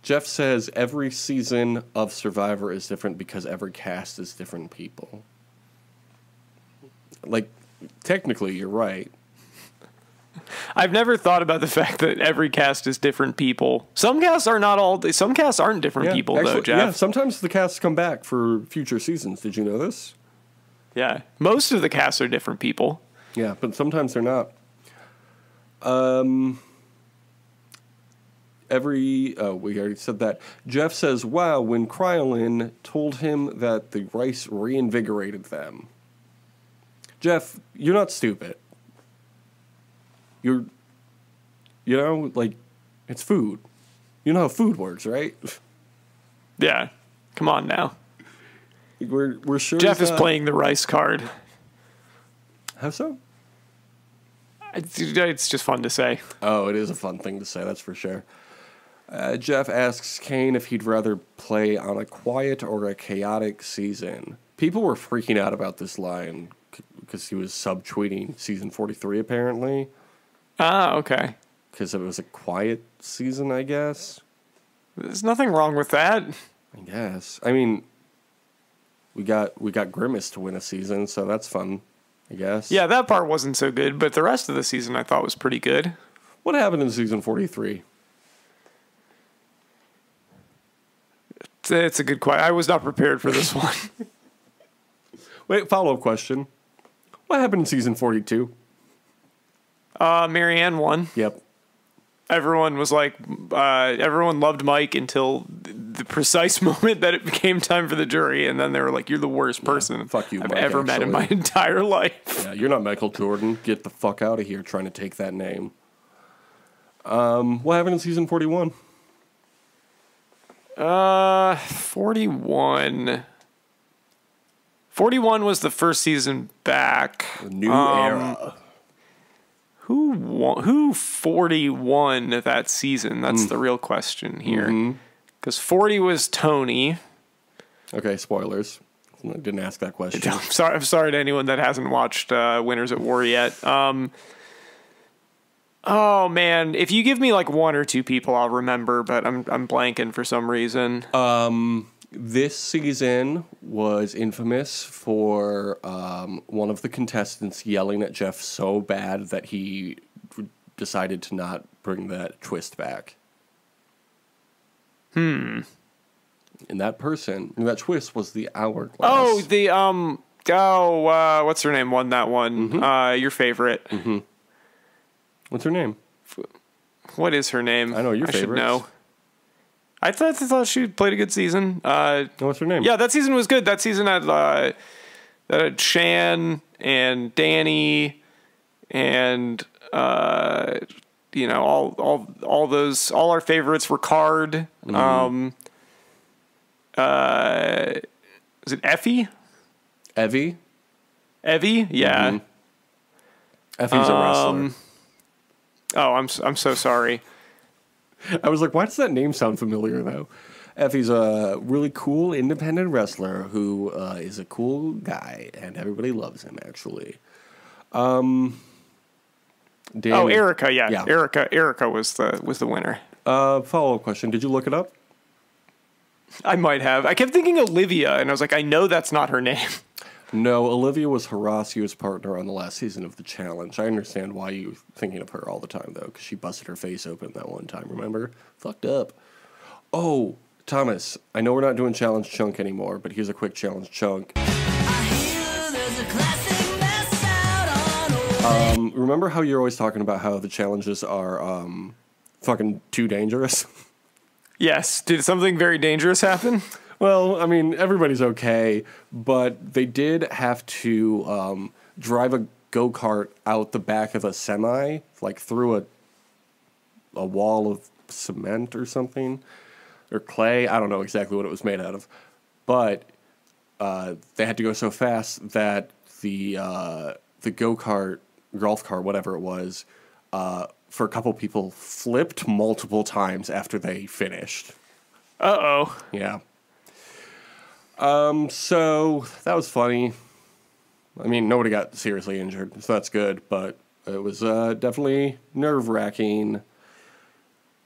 Jeff says every season of Survivor is different because every cast is different people. Like, technically, you're right. I've never thought about the fact that every cast is different people. Some casts are not all. Some casts aren't different yeah, people actually, though, Jeff. Yeah, sometimes the casts come back for future seasons. Did you know this? Yeah, most of the casts are different people. Yeah, but sometimes they're not. Um, every oh, we already said that. Jeff says, "Wow," when Krylin told him that the rice reinvigorated them. Jeff, you're not stupid. You're, you know, like, it's food. You know how food works, right? Yeah. Come on now. We're, we're sure Jeff is playing the rice card. How so? It's, it's just fun to say. Oh, it is a fun thing to say, that's for sure. Uh, Jeff asks Kane if he'd rather play on a quiet or a chaotic season. People were freaking out about this line because he was subtweeting season forty-three, apparently. Ah, okay. Because it was a quiet season, I guess. There's nothing wrong with that. I guess. I mean, we got we got Grimace to win a season, so that's fun, I guess. Yeah, that part wasn't so good, but the rest of the season I thought was pretty good. What happened in season forty-three? It's a good question. I was not prepared for this one. Wait, follow-up question. What happened in season forty-two? Uh, Marianne won. Yep. Everyone was like, uh, everyone loved Mike until the precise moment that it became time for the jury, and then they were like, you're the worst person yeah, fuck you, I've Mike, ever actually. met in my entire life. Yeah, you're not Michael Jordan. Get the fuck out of here trying to take that name. Um, what happened in season forty-one? Uh, forty-one... forty-one was the first season back. The new um, era. Who won, who forty-one that season? That's mm. the real question here. Because mm-hmm. forty was Tony. Okay, spoilers. I didn't ask that question. I'm sorry, I'm sorry to anyone that hasn't watched uh, Winners at War yet. Um, oh, man. If you give me like one or two people, I'll remember, but I'm, I'm blanking for some reason. Um... This season was infamous for um, one of the contestants yelling at Jeff so bad that he decided to not bring that twist back. Hmm. And that person, and that twist was the hourglass. Oh, the, um, oh, uh, what's her name? Won that one. Mm-hmm. Uh, your favorite. Mm-hmm. What's her name? What is her name? I know your favorite. I should know. I thought, I thought she played a good season. Uh, What's her name? Yeah, that season was good. That season had, uh, that had Shan and Danny and, uh, you know, all, all, all those, all our favorites were Card. Mm-hmm. Um, uh, is it Effie? Evie? Evie? Yeah. Mm-hmm. Effie's um, a wrestler. Oh, I'm, I'm so sorry. I was like, why does that name sound familiar, though? Effie's a really cool independent wrestler who uh, is a cool guy, and everybody loves him, actually. Um, Danny, oh, Erica, yeah. yeah. Erica Erica was the was the winner. Uh, follow-up question. Did you look it up? I might have. I kept thinking Olivia, and I was like, I know that's not her name. No, Olivia was Horacio's partner on the last season of The Challenge. I understand why you're thinking of her all the time, though, because she busted her face open that one time, remember? Fucked up. Oh, Thomas, I know we're not doing Challenge Chunk anymore, but here's a quick Challenge Chunk. I hear there's a classic mess out on um, remember how you're always talking about how the challenges are um, fucking too dangerous? Yes. Did something very dangerous happen? Well, I mean, everybody's okay, but they did have to um, drive a go-kart out the back of a semi, like through a a wall of cement or something, or clay. I don't know exactly what it was made out of, but uh, they had to go so fast that the uh, the go-kart, golf car, whatever it was, uh, for a couple people flipped multiple times after they finished. Uh-oh. Yeah. Um, so that was funny. I mean, nobody got seriously injured, so that's good, but it was, uh, definitely nerve-wracking.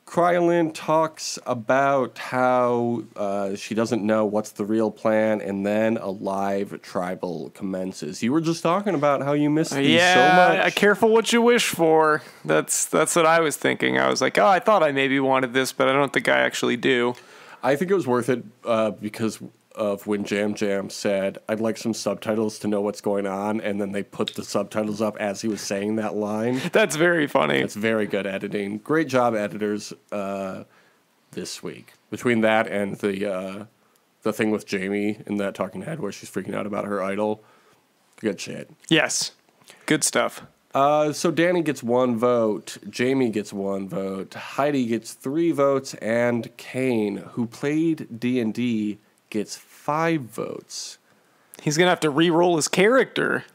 Krylin talks about how, uh, she doesn't know what's the real plan, and then a live tribal commences. You were just talking about how you missed these yeah, so much. Yeah, careful what you wish for. That's, that's what I was thinking. I was like, oh, I thought I maybe wanted this, but I don't think I actually do. I think it was worth it, uh, because... of when Jam Jam said, I'd like some subtitles to know what's going on, and then they put the subtitles up as he was saying that line. That's very funny. That's very good editing. Great job, editors, uh, this week. Between that and the uh, the thing with Jamie in that talking head where she's freaking out about her idol. Good shit. Yes. Good stuff. Uh, so Danny gets one vote, Jamie gets one vote, Heidi gets three votes, and Kane, who played D and D, gets five votes. He's gonna have to re-roll his character.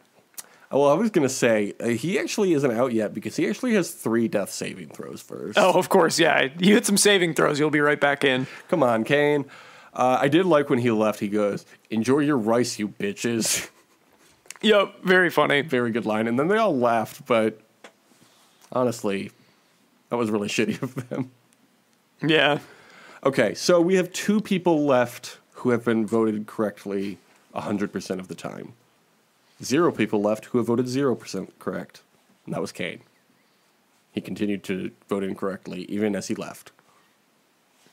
Well, I was gonna say uh, he actually isn't out yet because he actually has three death saving throws first. Oh, of course, yeah. You hit some saving throws, you'll be right back in. Come on, Kane. Uh, I did like when he left. He goes, "Enjoy your rice, you bitches." Yep, very funny, very good line. And then they all laughed, but honestly, that was really shitty of them. Yeah. Okay, so we have two people left who have been voted correctly one hundred percent of the time. Zero people left who have voted zero percent correct, and that was Kane. He continued to vote incorrectly, even as he left.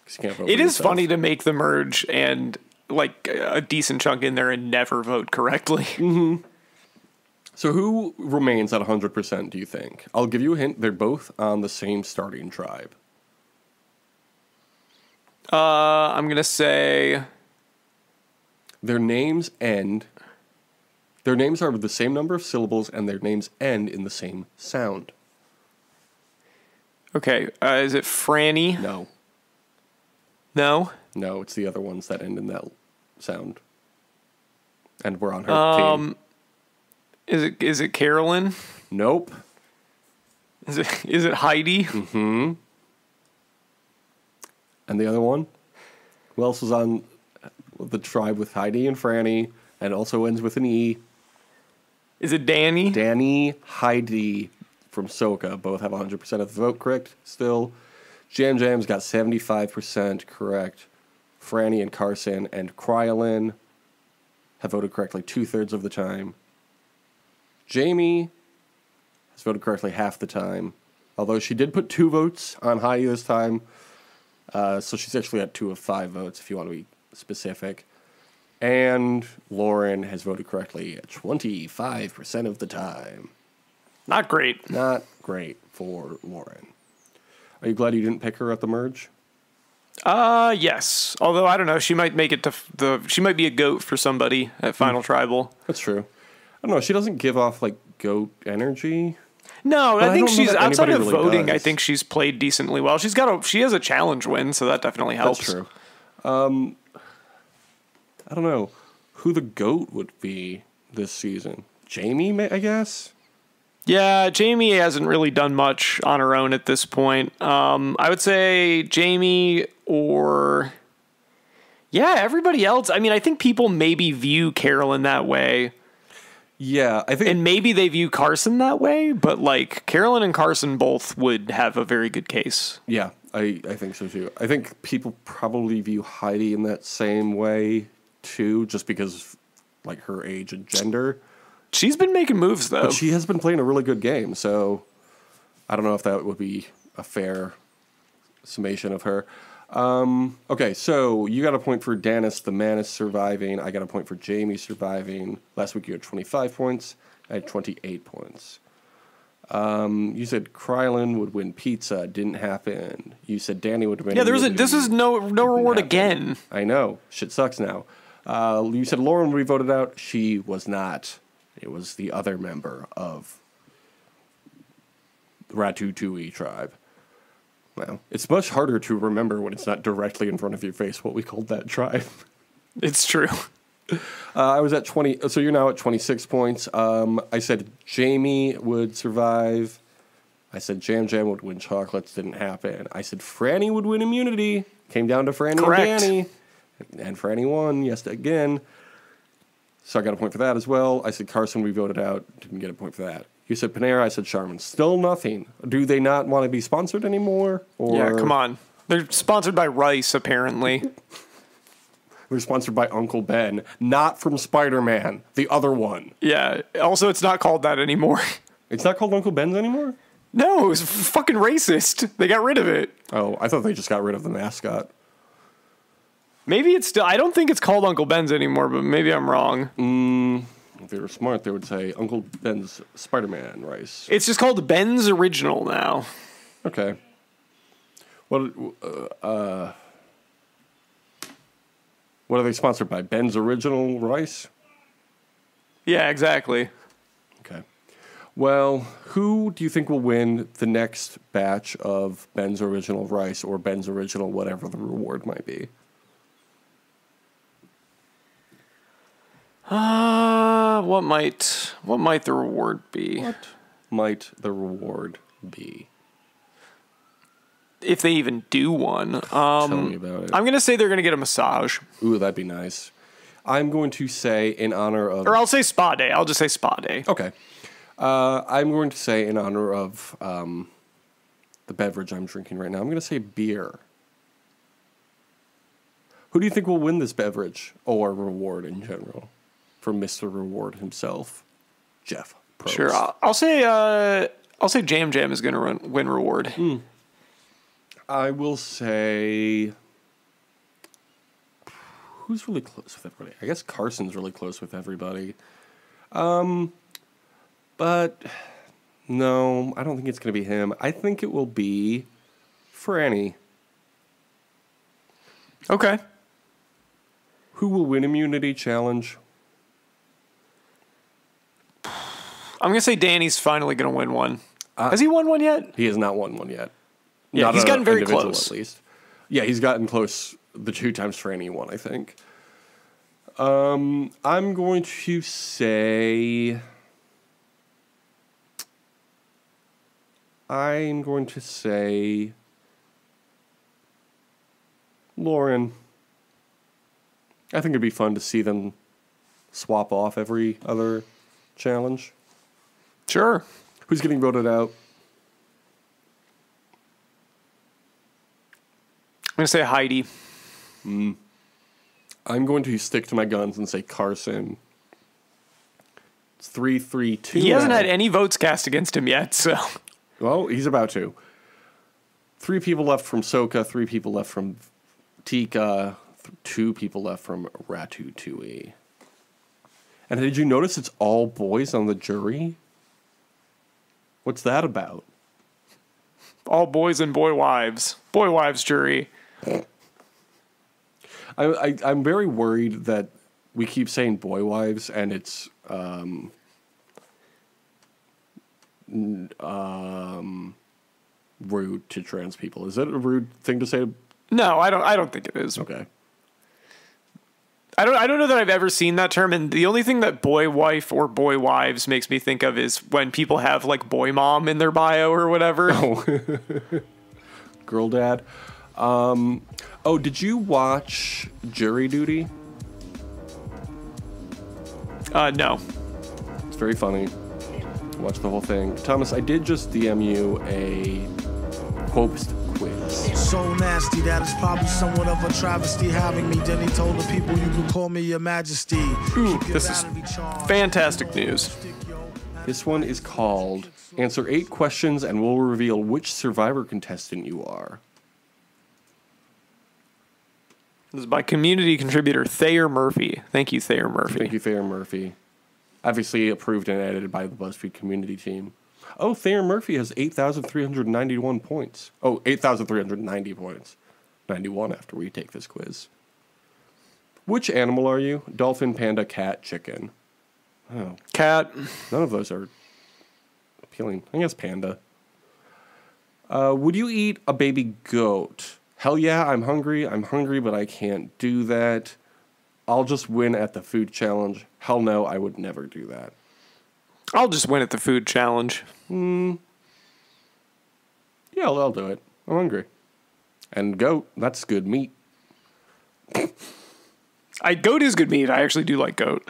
'Cause he can't vote for himself. It is funny to make the merge and, like, a decent chunk in there and never vote correctly. Mm-hmm. So who remains at one hundred percent, do you think? I'll give you a hint. They're both on the same starting tribe. Uh, I'm going to say... Their names end... Their names are with the same number of syllables, and their names end in the same sound. Okay. Uh, is it Franny? No. No? No, it's the other ones that end in that sound. And we're on her um, team. Is it, is it Carolyn? Nope. Is it, is it Heidi? Mm-hmm. And the other one? Who else was on the tribe with Heidi and Franny and also ends with an E? Is it Danny? Danny, Heidi from Soka. Both have one hundred percent of the vote correct still. Jam Jam's got seventy-five percent correct. Franny and Carson and Krylin have voted correctly two-thirds of the time. Jamie has voted correctly half the time, although she did put two votes on Heidi this time. Uh, so she's actually at two of five votes, if you want to be specific. And Lauren has voted correctly twenty-five percent of the time. Not great. Not great for Lauren. Are you glad you didn't pick her at the merge? Uh, yes. Although, I don't know, she might make it to the... She might be a goat for somebody at Final mm. Tribal. That's true. I don't know, she doesn't give off, like, goat energy... No, I, I think she's outside of really voting. Does. I think she's played decently well. She's got a she has a challenge win, so that definitely helps. That's true. Um, I don't know who the GOAT would be this season. Jamie, I guess. Yeah, Jamie hasn't really done much on her own at this point. Um, I would say Jamie or yeah, everybody else. I mean, I think people maybe view Carolyn that way. Yeah, I think, and maybe they view Carson that way, but like Carolyn and Carson both would have a very good case. Yeah, I, I think so too. I think people probably view Heidi in that same way too, just because of, like, her age and gender. She's been making moves though. But she has been playing a really good game, so I don't know if that would be a fair summation of her. Um, okay, so you got a point for Danis the man is surviving. I got a point for Jamie surviving. Last week you had twenty-five points. I had twenty-eight points. Um, you said Krylin would win pizza. Didn't happen. You said Danny would win. Yeah, there's a, this is no no reward again. I know. Shit sucks now. Uh, you said Lauren would be voted out. She was not. It was the other member of the Ratatouille tribe. Well, it's much harder to remember when it's not directly in front of your face what we called that tribe. It's true. Uh, I was at twenty, so you're now at twenty-six points. Um, I said Jamie would survive. I said Jam Jam would win chocolates. Didn't happen. I said Franny would win immunity. Came down to Franny Correct. and Danny. And Franny won, yes, again. So I got a point for that as well. I said Carson, we voted out. Didn't get a point for that. You said Panera, I said Charmin. Still nothing. Do they not want to be sponsored anymore? Or... Yeah, come on. They're sponsored by Rice, apparently. They're sponsored by Uncle Ben, not from Spider-Man, the other one. Yeah, also it's not called that anymore. It's not called Uncle Ben's anymore? No, it was fucking racist. They got rid of it. Oh, I thought they just got rid of the mascot. Maybe it's still... I don't think it's called Uncle Ben's anymore, but maybe I'm wrong. Mm. If they were smart, they would say Uncle Ben's Spider-Man rice. It's just called Ben's Original now. Okay. What? Uh, what are they sponsored by? Ben's Original rice. Yeah, exactly. Okay. Well, who do you think will win the next batch of Ben's Original rice or Ben's Original, whatever the reward might be? Uh, what might, what might the reward be? What might the reward be? If they even do one. Um, Tell me about it. I'm going to say they're going to get a massage. Ooh, that'd be nice. I'm going to say in honor of... Or I'll say spa day. I'll just say spa day. Okay. Uh, I'm going to say in honor of um, the beverage I'm drinking right now, I'm going to say beer. Who do you think will win this beverage or reward in general? For Mister Reward himself, Jeff Probst. Sure, I'll, I'll say uh, I'll say Jam Jam is going to run win reward. Mm. I will say who's really close with everybody. I guess Carson's really close with everybody. Um, but no, I don't think it's going to be him. I think it will be Franny. Okay. Who will win immunity challenge? I'm going to say Danny's finally going to win one. Uh, has he won one yet? He has not won one yet. Yeah, not he's gotten very close. At least. Yeah, he's gotten close the two times Franny won, I think. Um, I'm going to say... I'm going to say... Lauren. I think it'd be fun to see them swap off every other challenge. Sure. Who's getting voted out? I'm going to say Heidi. Mm. I'm going to stick to my guns and say Carson. It's three, three, two. He hasn't had any votes cast against him yet, so... Well, he's about to. Three people left from Soka, three people left from Tika, two people left from Ratatouille. And did you notice it's all boys on the jury? What's that about? All boys and boy wives. Boy wives jury. I, I, I'm very worried that we keep saying boy wives and it's... Um, Um, rude to trans people. Is that a rude thing to say? No, I don't. I don't think it is. Okay. I don't. I don't know that I've ever seen that term. And the only thing that boy wife or boy wives makes me think of is when people have like boy mom in their bio or whatever. Oh. Girl dad. Um, oh, did you watch Jury Duty? Uh, no. It's very funny. Watch the whole thing. Thomas, I did just D M you a Probst quiz. So nasty that it's probably somewhat of a travesty having me. Then he told the people you could call me your majesty. Ooh, this is fantastic news. This one is called Answer Eight Questions and We'll Reveal Which Survivor Contestant You Are. This is by community contributor Thayer Murphy. Thank you, Thayer Murphy. Thank you, Thayer Murphy. Obviously approved and edited by the BuzzFeed community team. Oh, Thayer Murphy has eight thousand three hundred ninety-one points. Oh, eight thousand three hundred ninety points. ninety-one after we take this quiz. Which animal are you? Dolphin, panda, cat, chicken. Oh. Cat. None of those are appealing. I guess panda. Uh, would you eat a baby goat? Hell yeah, I'm hungry. I'm hungry, but I can't do that. I'll just win at the food challenge. Hell no, I would never do that. I'll just win at the food challenge. Mm. Yeah, I'll, I'll do it. I'm hungry. And goat, that's good meat. I Goat is good meat. I actually do like goat.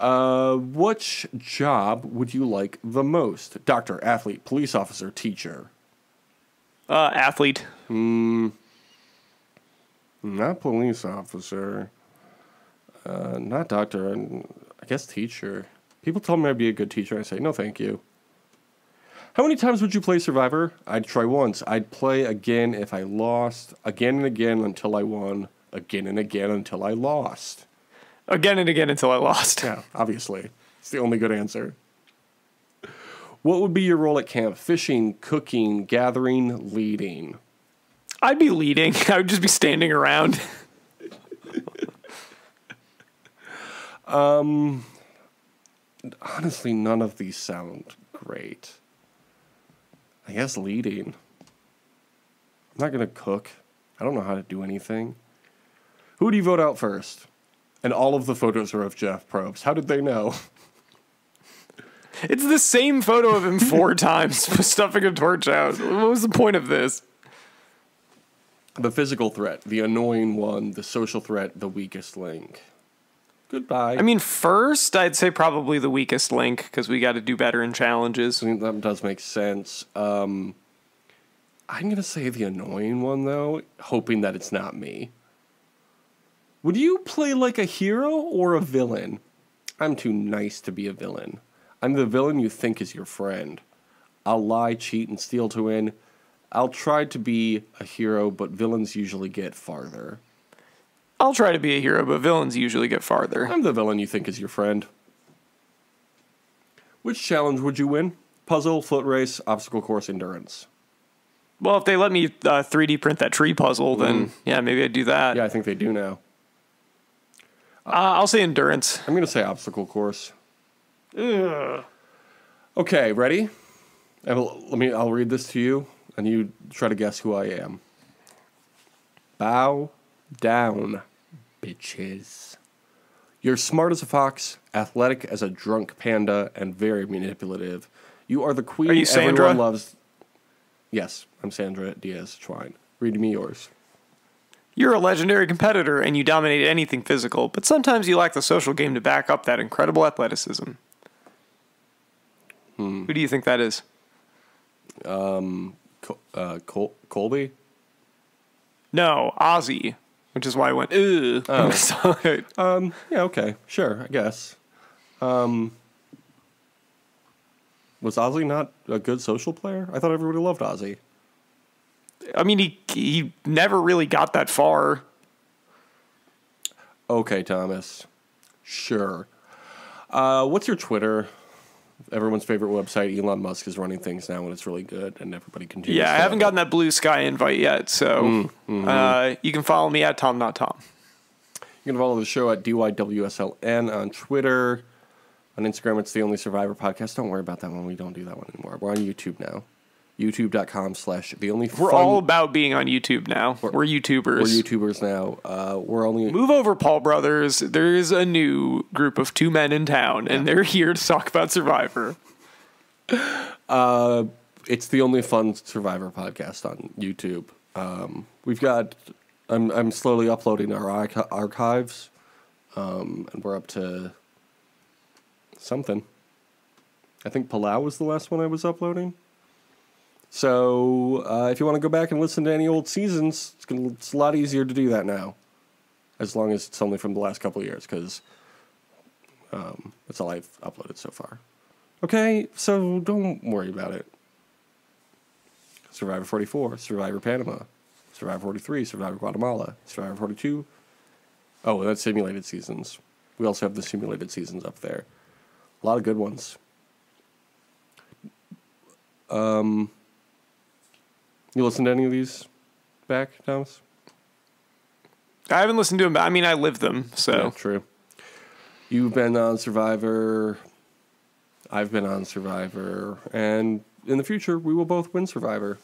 Uh, which job would you like the most? Doctor, athlete, police officer, teacher. Uh, athlete. Mm. Not police officer. Uh, not doctor, I guess teacher. People tell me I'd be a good teacher. I say, no, thank you. How many times would you play Survivor? I'd try once. I'd play again if I lost. Again and again until I won. Again and again until I lost. Again and again until I lost. Yeah, obviously. It's the only good answer. What would be your role at camp? Fishing, cooking, gathering, leading. I'd be leading. I would just be standing around. Um, honestly, none of these sound great. I guess leading. I'm not going to cook. I don't know how to do anything. Who do you vote out first? And all of the photos are of Jeff Probst. How did they know? It's the same photo of him four times, stuffing a torch out. What was the point of this? The physical threat, the annoying one, the social threat, the weakest link. Goodbye. I mean, first, I'd say probably the weakest link because we got to do better in challenges. I mean, that does make sense. Um, I'm going to say the annoying one, though, hoping that it's not me. Would you play like a hero or a villain? I'm too nice to be a villain. I'm the villain you think is your friend. I'll lie, cheat, and steal to win. I'll try to be a hero, but villains usually get farther. I'll try to be a hero, but villains usually get farther. I'm the villain you think is your friend. Which challenge would you win? Puzzle, foot race, obstacle course, endurance. Well, if they let me uh, three D print that tree puzzle, then mm. yeah, maybe I'd do that. Yeah, I think they do now. Uh, I'll say endurance. I'm going to say obstacle course. Ugh. Okay, ready? I will, let me. I'll read this to you, and you try to guess who I am. Bow down, bitches. You're smart as a fox, athletic as a drunk panda, and very manipulative. You are the queen. Are you Sandra? Everyone loves. Yes, I'm Sandra Diaz-Twine. Read me yours. You're a legendary competitor, and you dominate anything physical, but sometimes you lack the social game to back up that incredible athleticism. Hmm. Who do you think that is? Um, Col uh, Col Colby? No, Ozzy, which is why I went, ugh. Oh. um, yeah, okay, sure, I guess. Um... Was Ozzy not a good social player? I thought everybody loved Ozzy. I mean, he he never really got that far. Okay, Thomas. Sure. Uh, what's your Twitter? Everyone's favorite website. Elon Musk is running things now, and it's really good, and everybody continues. Yeah, I haven't gotten that Blue Sky invite yet, so mm, mm-hmm. uh, you can follow me at Tom Not Tom. You can follow the show at D Y W S L N on Twitter. On Instagram, it's The Only Survivor Podcast. Don't worry about that one. We don't do that one anymore. We're on YouTube now. YouTube.com slash The Only Fun. We're all about being on YouTube now. We're, we're YouTubers. We're YouTubers now. Uh, we're only... Move over, Paul Brothers. There is a new group of two men in town, yeah. and they're here to talk about Survivor. Uh, it's The Only Fun Survivor Podcast on YouTube. Um, we've got... I'm, I'm slowly uploading our archi archives, um, and we're up to... something. I think Palau was the last one I was uploading. So uh, if you want to go back and listen to any old seasons, it's, gonna, it's a lot easier to do that now. As long as it's only from the last couple of years, because um, that's all I've uploaded so far. Okay, so don't worry about it. Survivor forty-four, Survivor Panama, Survivor forty-three, Survivor Guatemala, Survivor forty-two. Oh, that's simulated seasons. We also have the simulated seasons up there. A lot of good ones. Um, you listen to any of these back, Thomas? I haven't listened to them, but I mean, I live them, so. Yeah, true. You've been on Survivor. I've been on Survivor. And in the future, we will both win Survivor.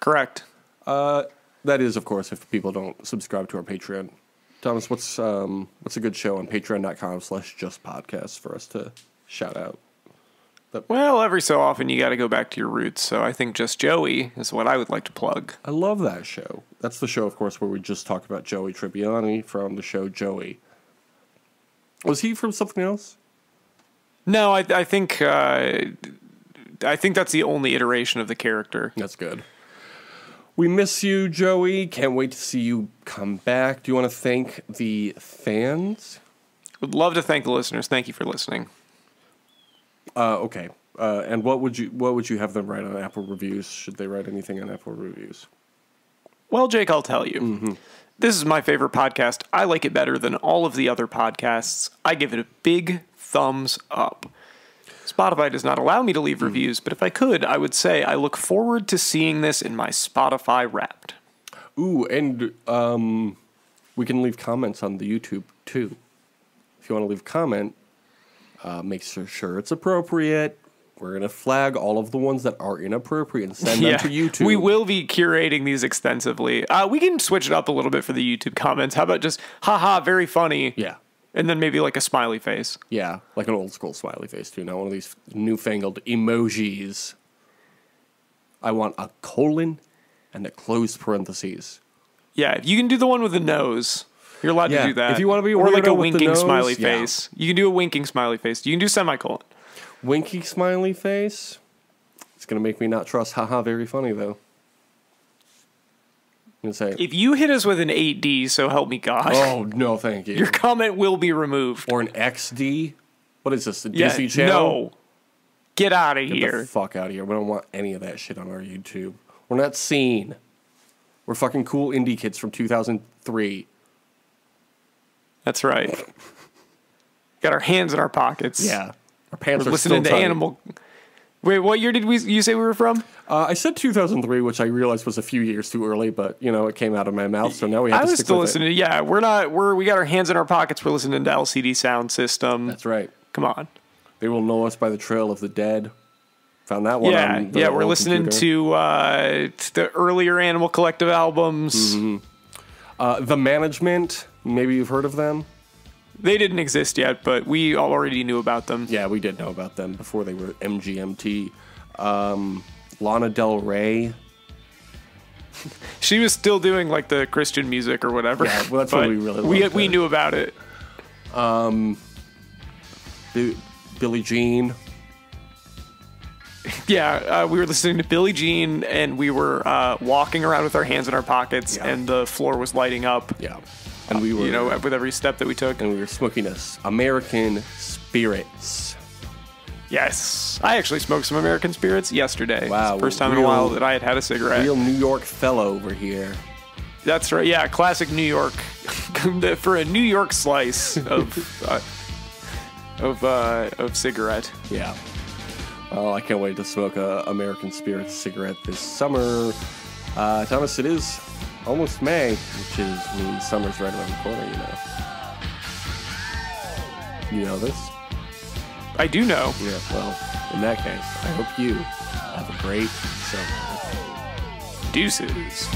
Correct. Uh, that is, of course, if people don't subscribe to our Patreon. Thomas, what's um, what's a good show on patreon.com slash just podcast for us to shout out? That well, every so often you got to go back to your roots, so I think Just Joey is what I would like to plug. I love that show. That's the show, of course, where we just talk about Joey Tribbiani from the show Joey. Was he from something else? No, I, I think uh, I think that's the only iteration of the character. That's good. We miss you, Joey. Can't wait to see you come back. Do you want to thank the fans? Would love to thank the listeners. Thank you for listening. Uh, okay. Uh, and what would you what would you have them write on Apple Reviews? Should they write anything on Apple Reviews? Well, Jake, I'll tell you. Mm-hmm. This is my favorite podcast. I like it better than all of the other podcasts. I give it a big thumbs up. Spotify does not allow me to leave reviews, but if I could, I would say I look forward to seeing this in my Spotify Wrapped. Ooh, and um, we can leave comments on the YouTube, too. If you want to leave a comment, uh, make sure it's appropriate. We're going to flag all of the ones that are inappropriate and send yeah, them to YouTube. We will be curating these extensively. Uh, we can switch it up a little bit for the YouTube comments. How about just, haha, very funny. Yeah. And then maybe like a smiley face. Yeah, like an old school smiley face, too. Not one of these newfangled emojis. I want a colon and a closed parentheses. Yeah, you can do the one with the nose. You're allowed yeah, to do that. If you want to be or like a winking nose, smiley yeah. face. You can do a winking smiley face. You can do semicolon. Winking smiley face? It's going to make me not trust haha very funny, though. Say, if you hit us with an eight D, so help me God. Oh, no, thank you. Your comment will be removed. Or an X D? What is this, the yeah, Disney Channel? No. Get out of here. Get the fuck out of here. We don't want any of that shit on our YouTube. We're not seen. We're fucking cool indie kids from two thousand three. That's right. Got our hands in our pockets. Yeah. Our pants We're are listening still to tight. Animal... Wait, what year did we? You say we were from? Uh, I said two thousand three, which I realized was a few years too early, but you know it came out of my mouth, so now we have I to stick with it. I was still listening. Yeah, we're not. We're we got our hands in our pockets. We're listening to L C D Sound System. That's right. Come on. They will know us by the Trail of the Dead. Found that one. Yeah, on the yeah. We're listening computer. to uh, the earlier Animal Collective albums. Mm-hmm. uh, The Management. Maybe you've heard of them. They didn't exist yet, but we already knew about them. Yeah, we did know about them before they were M G M T. Um, Lana Del Rey. She was still doing, like, the Christian music or whatever. Yeah, well, that's what we really loved. We, we knew about it. Um, B Billie Jean. Yeah, uh, we were listening to Billie Jean, and we were uh, walking around with our hands in our pockets, yeah. and the floor was lighting up. Yeah. And we were, you know, with every step that we took. And we were smoking a American Spirits. Yes. I actually smoked some American Spirits yesterday. Wow. First time real, in a while that I had had a cigarette. Real New York fellow over here. That's right. Yeah, classic New York. For a New York slice of, uh, of, uh, of cigarette. Yeah. Oh, I can't wait to smoke a American Spirits cigarette this summer. Uh, Thomas, it is... almost May, which is when summer's right around the corner, you know. You know this? I do know. Yeah, well, in that case, I hope you have a great summer. Deuces.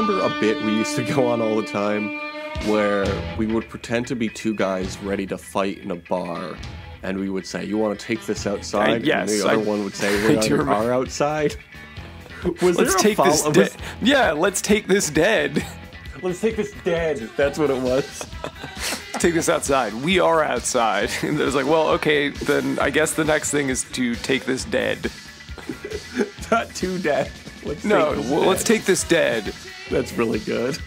A bit we used to go on all the time where we would pretend to be two guys ready to fight in a bar, and we would say, you want to take this outside? I, yes, and the other I, one would say, we're on your car outside. Was let's there take a this was, yeah let's take this dead let's take this dead that's what it was. Take this outside, we are outside. And it was like, well, okay, then I guess the next thing is to take this dead. Not too dead. Let's no, take well, let's take this dead. That's really good.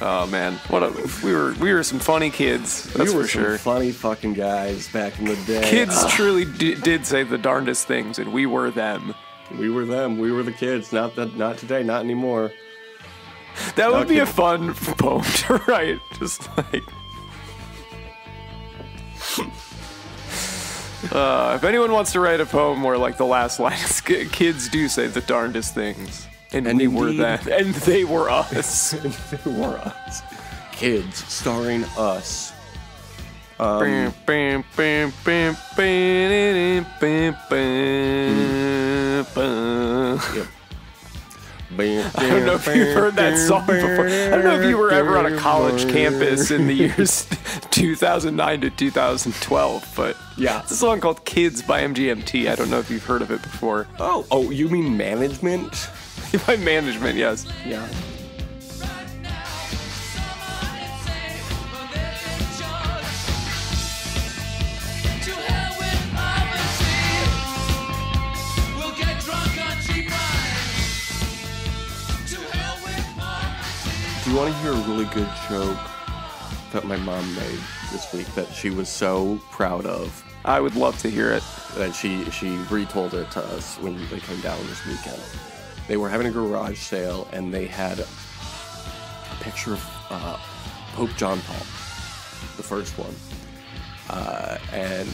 Oh man, what a, we were we were some funny kids. That's we were for some sure. Funny fucking guys back in the day. Kids uh. truly d did say the darndest things, and we were them. We were them. We were the kids. Not that. Not today. Not anymore. That would not be kidding. A fun poem to write. Just like. Uh, if anyone wants to write a poem where, like, the last line is kids do say the darndest things, and, and we indeed, were that, and they were us, and they were us, kids starring us. Um, yep. I don't know if you've heard that song before. I don't know if you were ever on a college campus in the years two thousand nine to two thousand twelve, but yeah, it's a song called Kids by M G M T. I don't know if you've heard of it before. Oh, oh, you mean Management? By Management, yes. Yeah. You want to hear a really good joke that my mom made this week that she was so proud of? I would love to hear it. That she she retold it to us when they came down this weekend. They were having a garage sale, and they had a picture of uh, Pope John Paul, the first one. Uh, and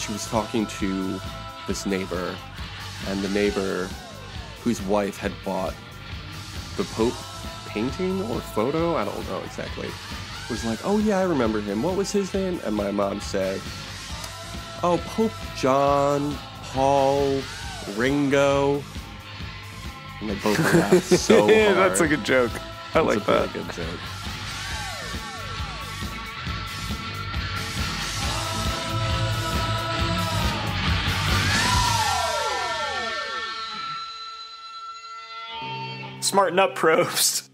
she was talking to this neighbor, and the neighbor whose wife had bought the Pope painting or photo, I don't know exactly, was like, oh yeah, I remember him, what was his name? And my mom said, oh, Pope John Paul Ringo. And they both laughed so hard. Yeah, that's a good joke. I that's like that. That's a really good joke. Smarten up, Probst.